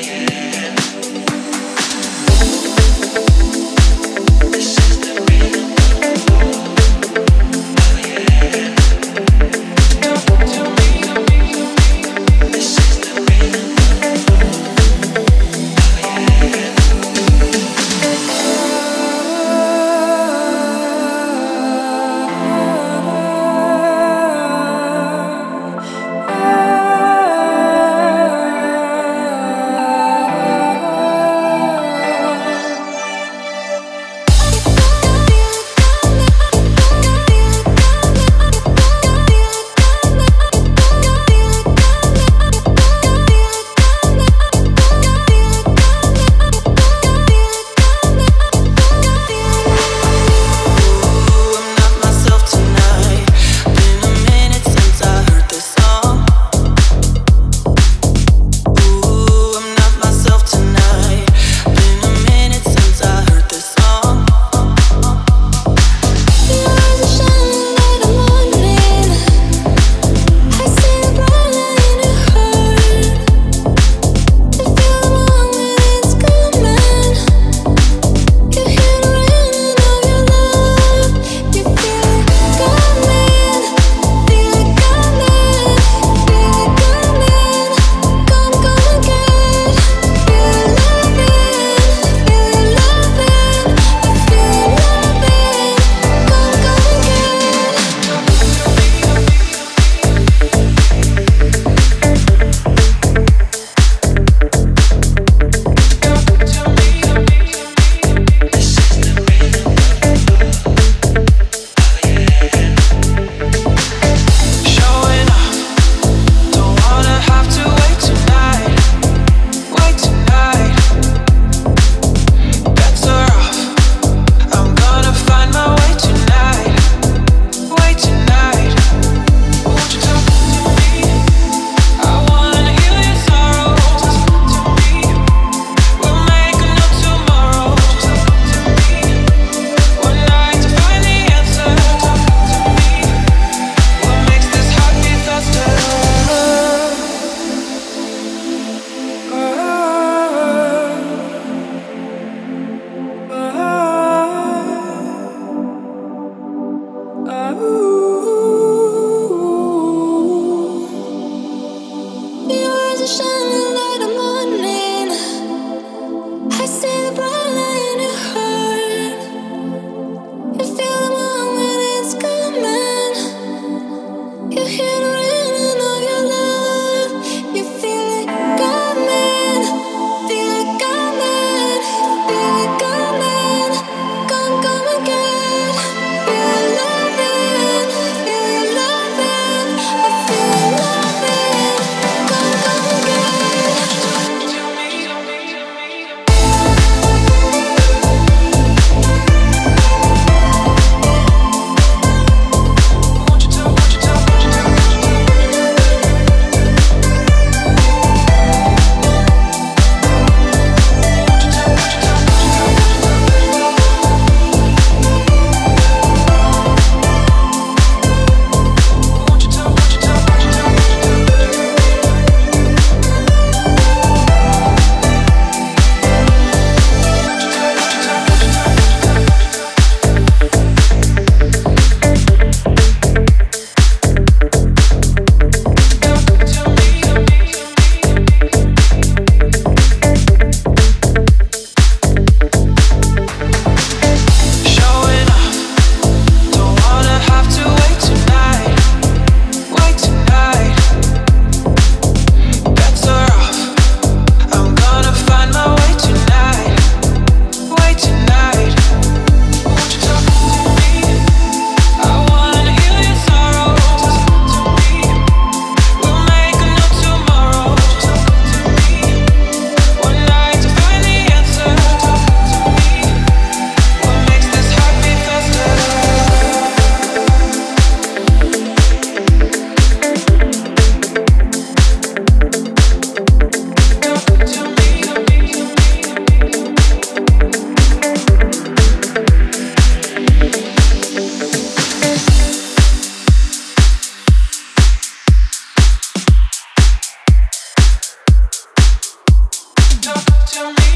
Yeah. Stay on the fire.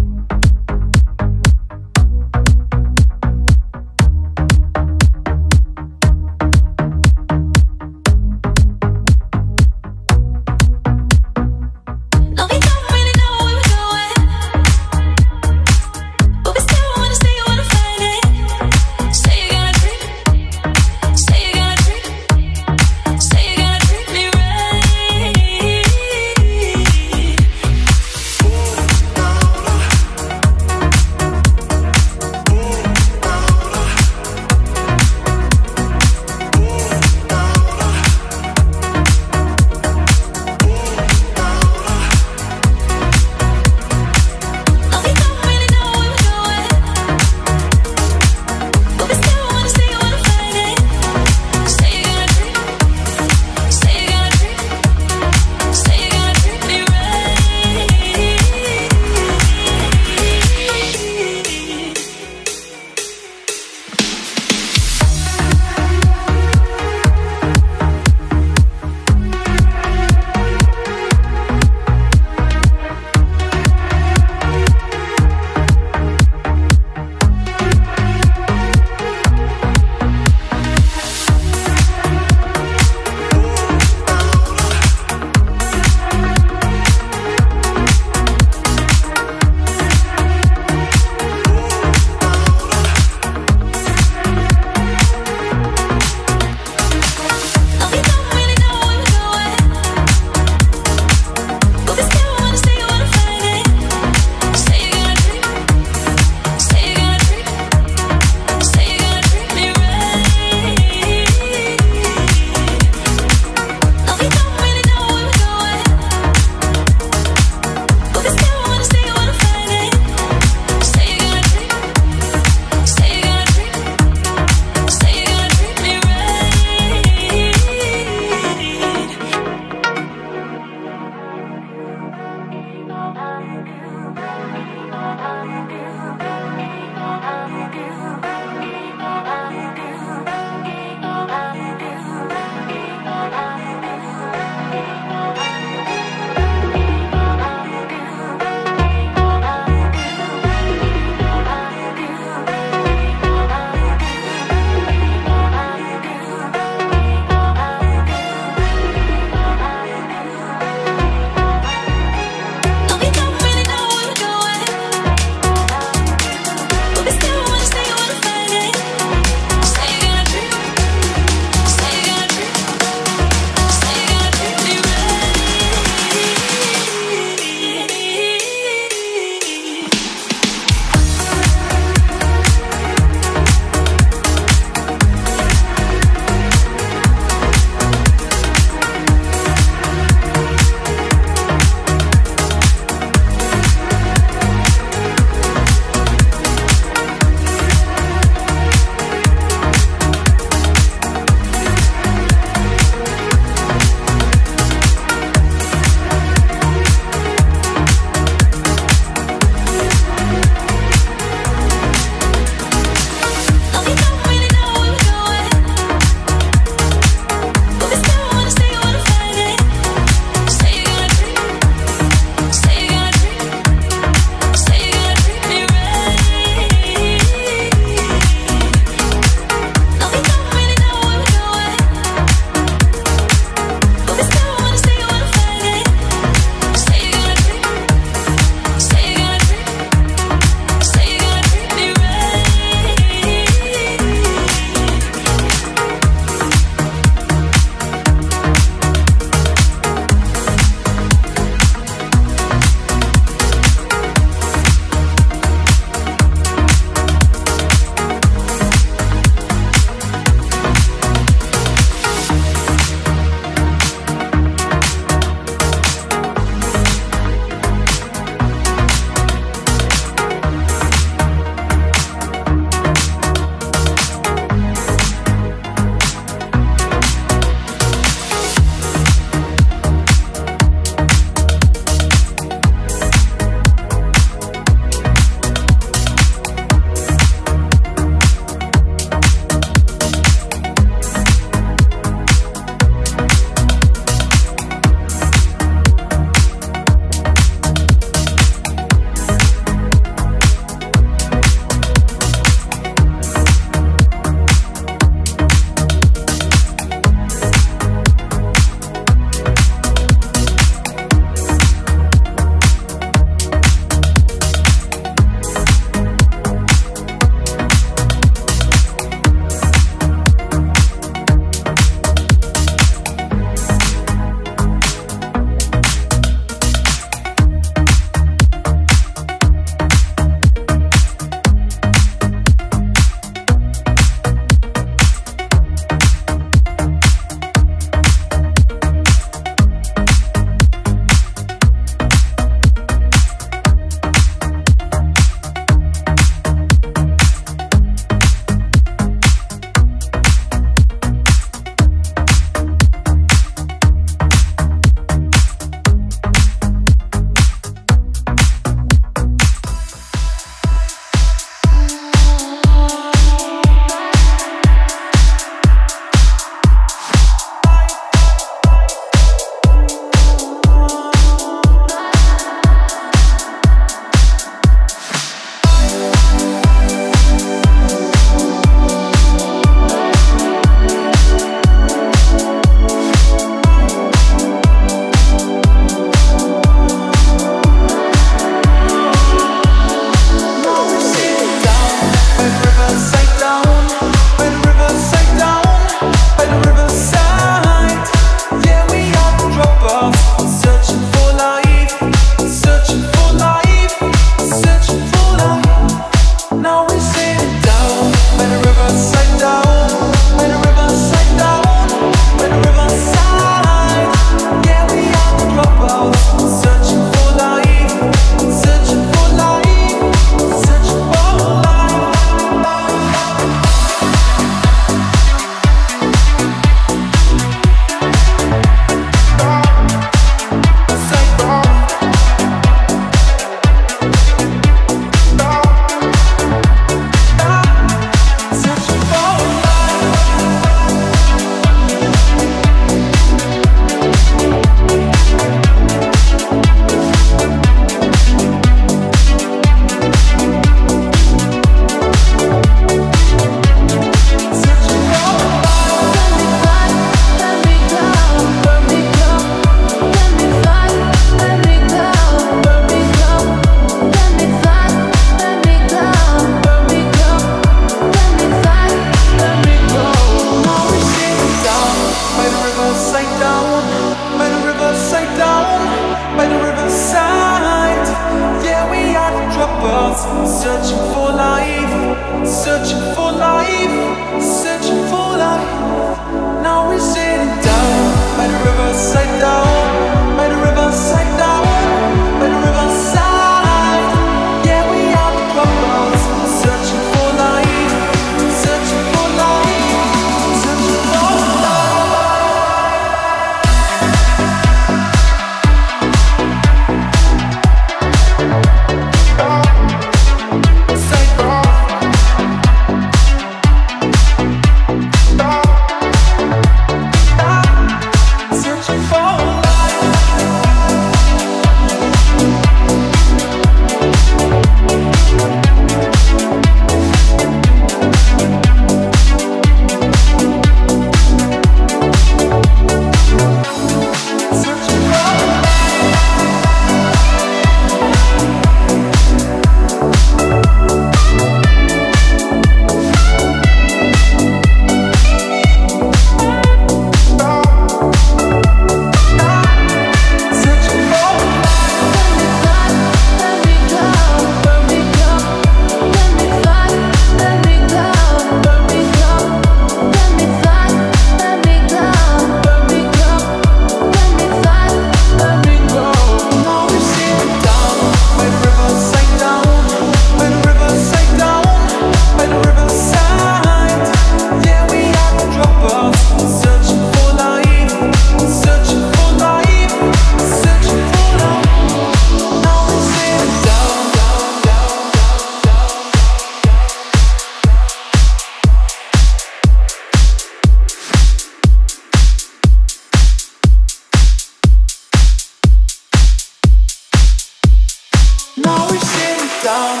down.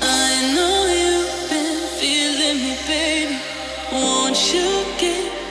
I know you've been feeling me, baby. Won't you get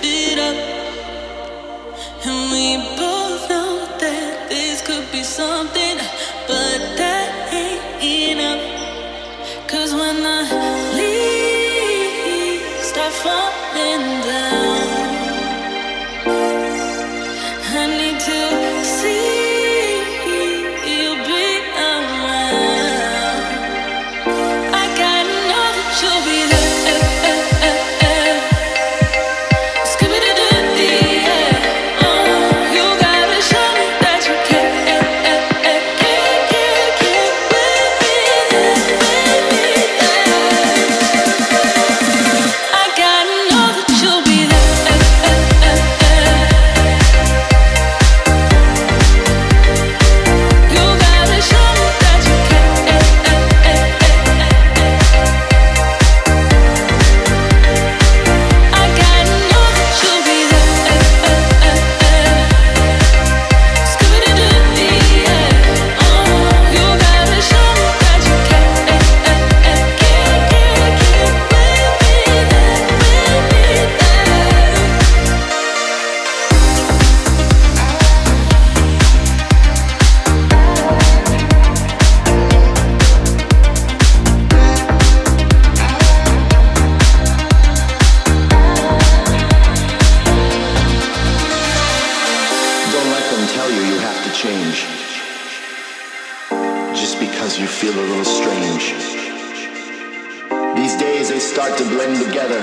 start to blend together.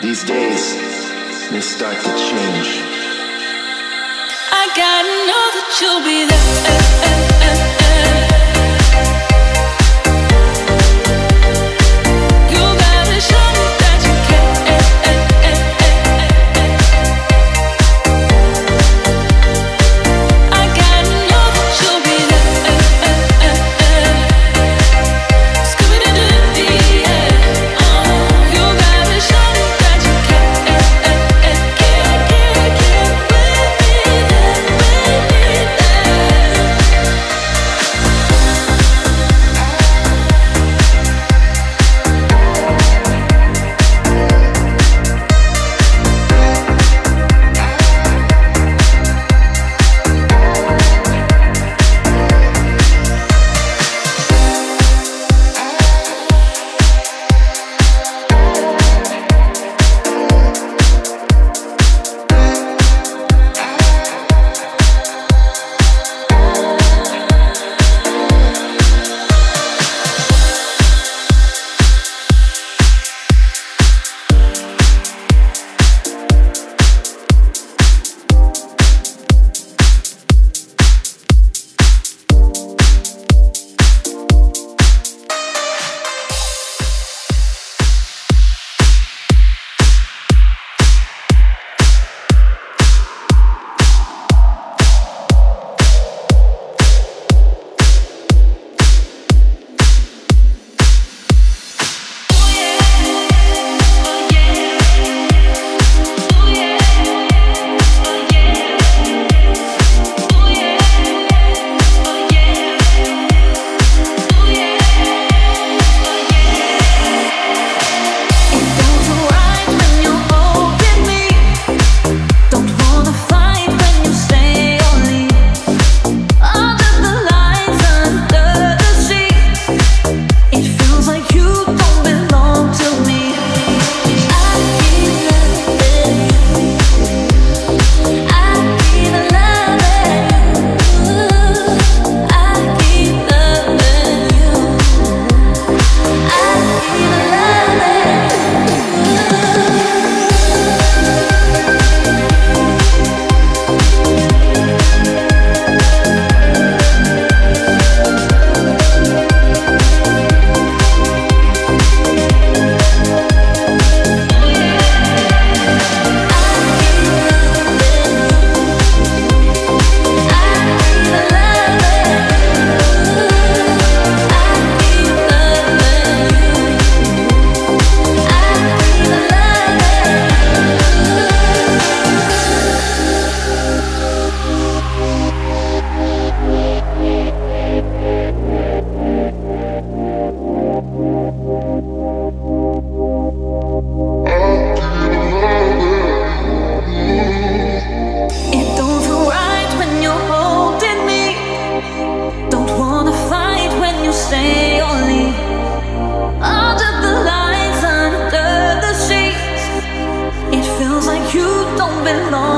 These days, they start to change. I gotta know that you'll be there. Belong.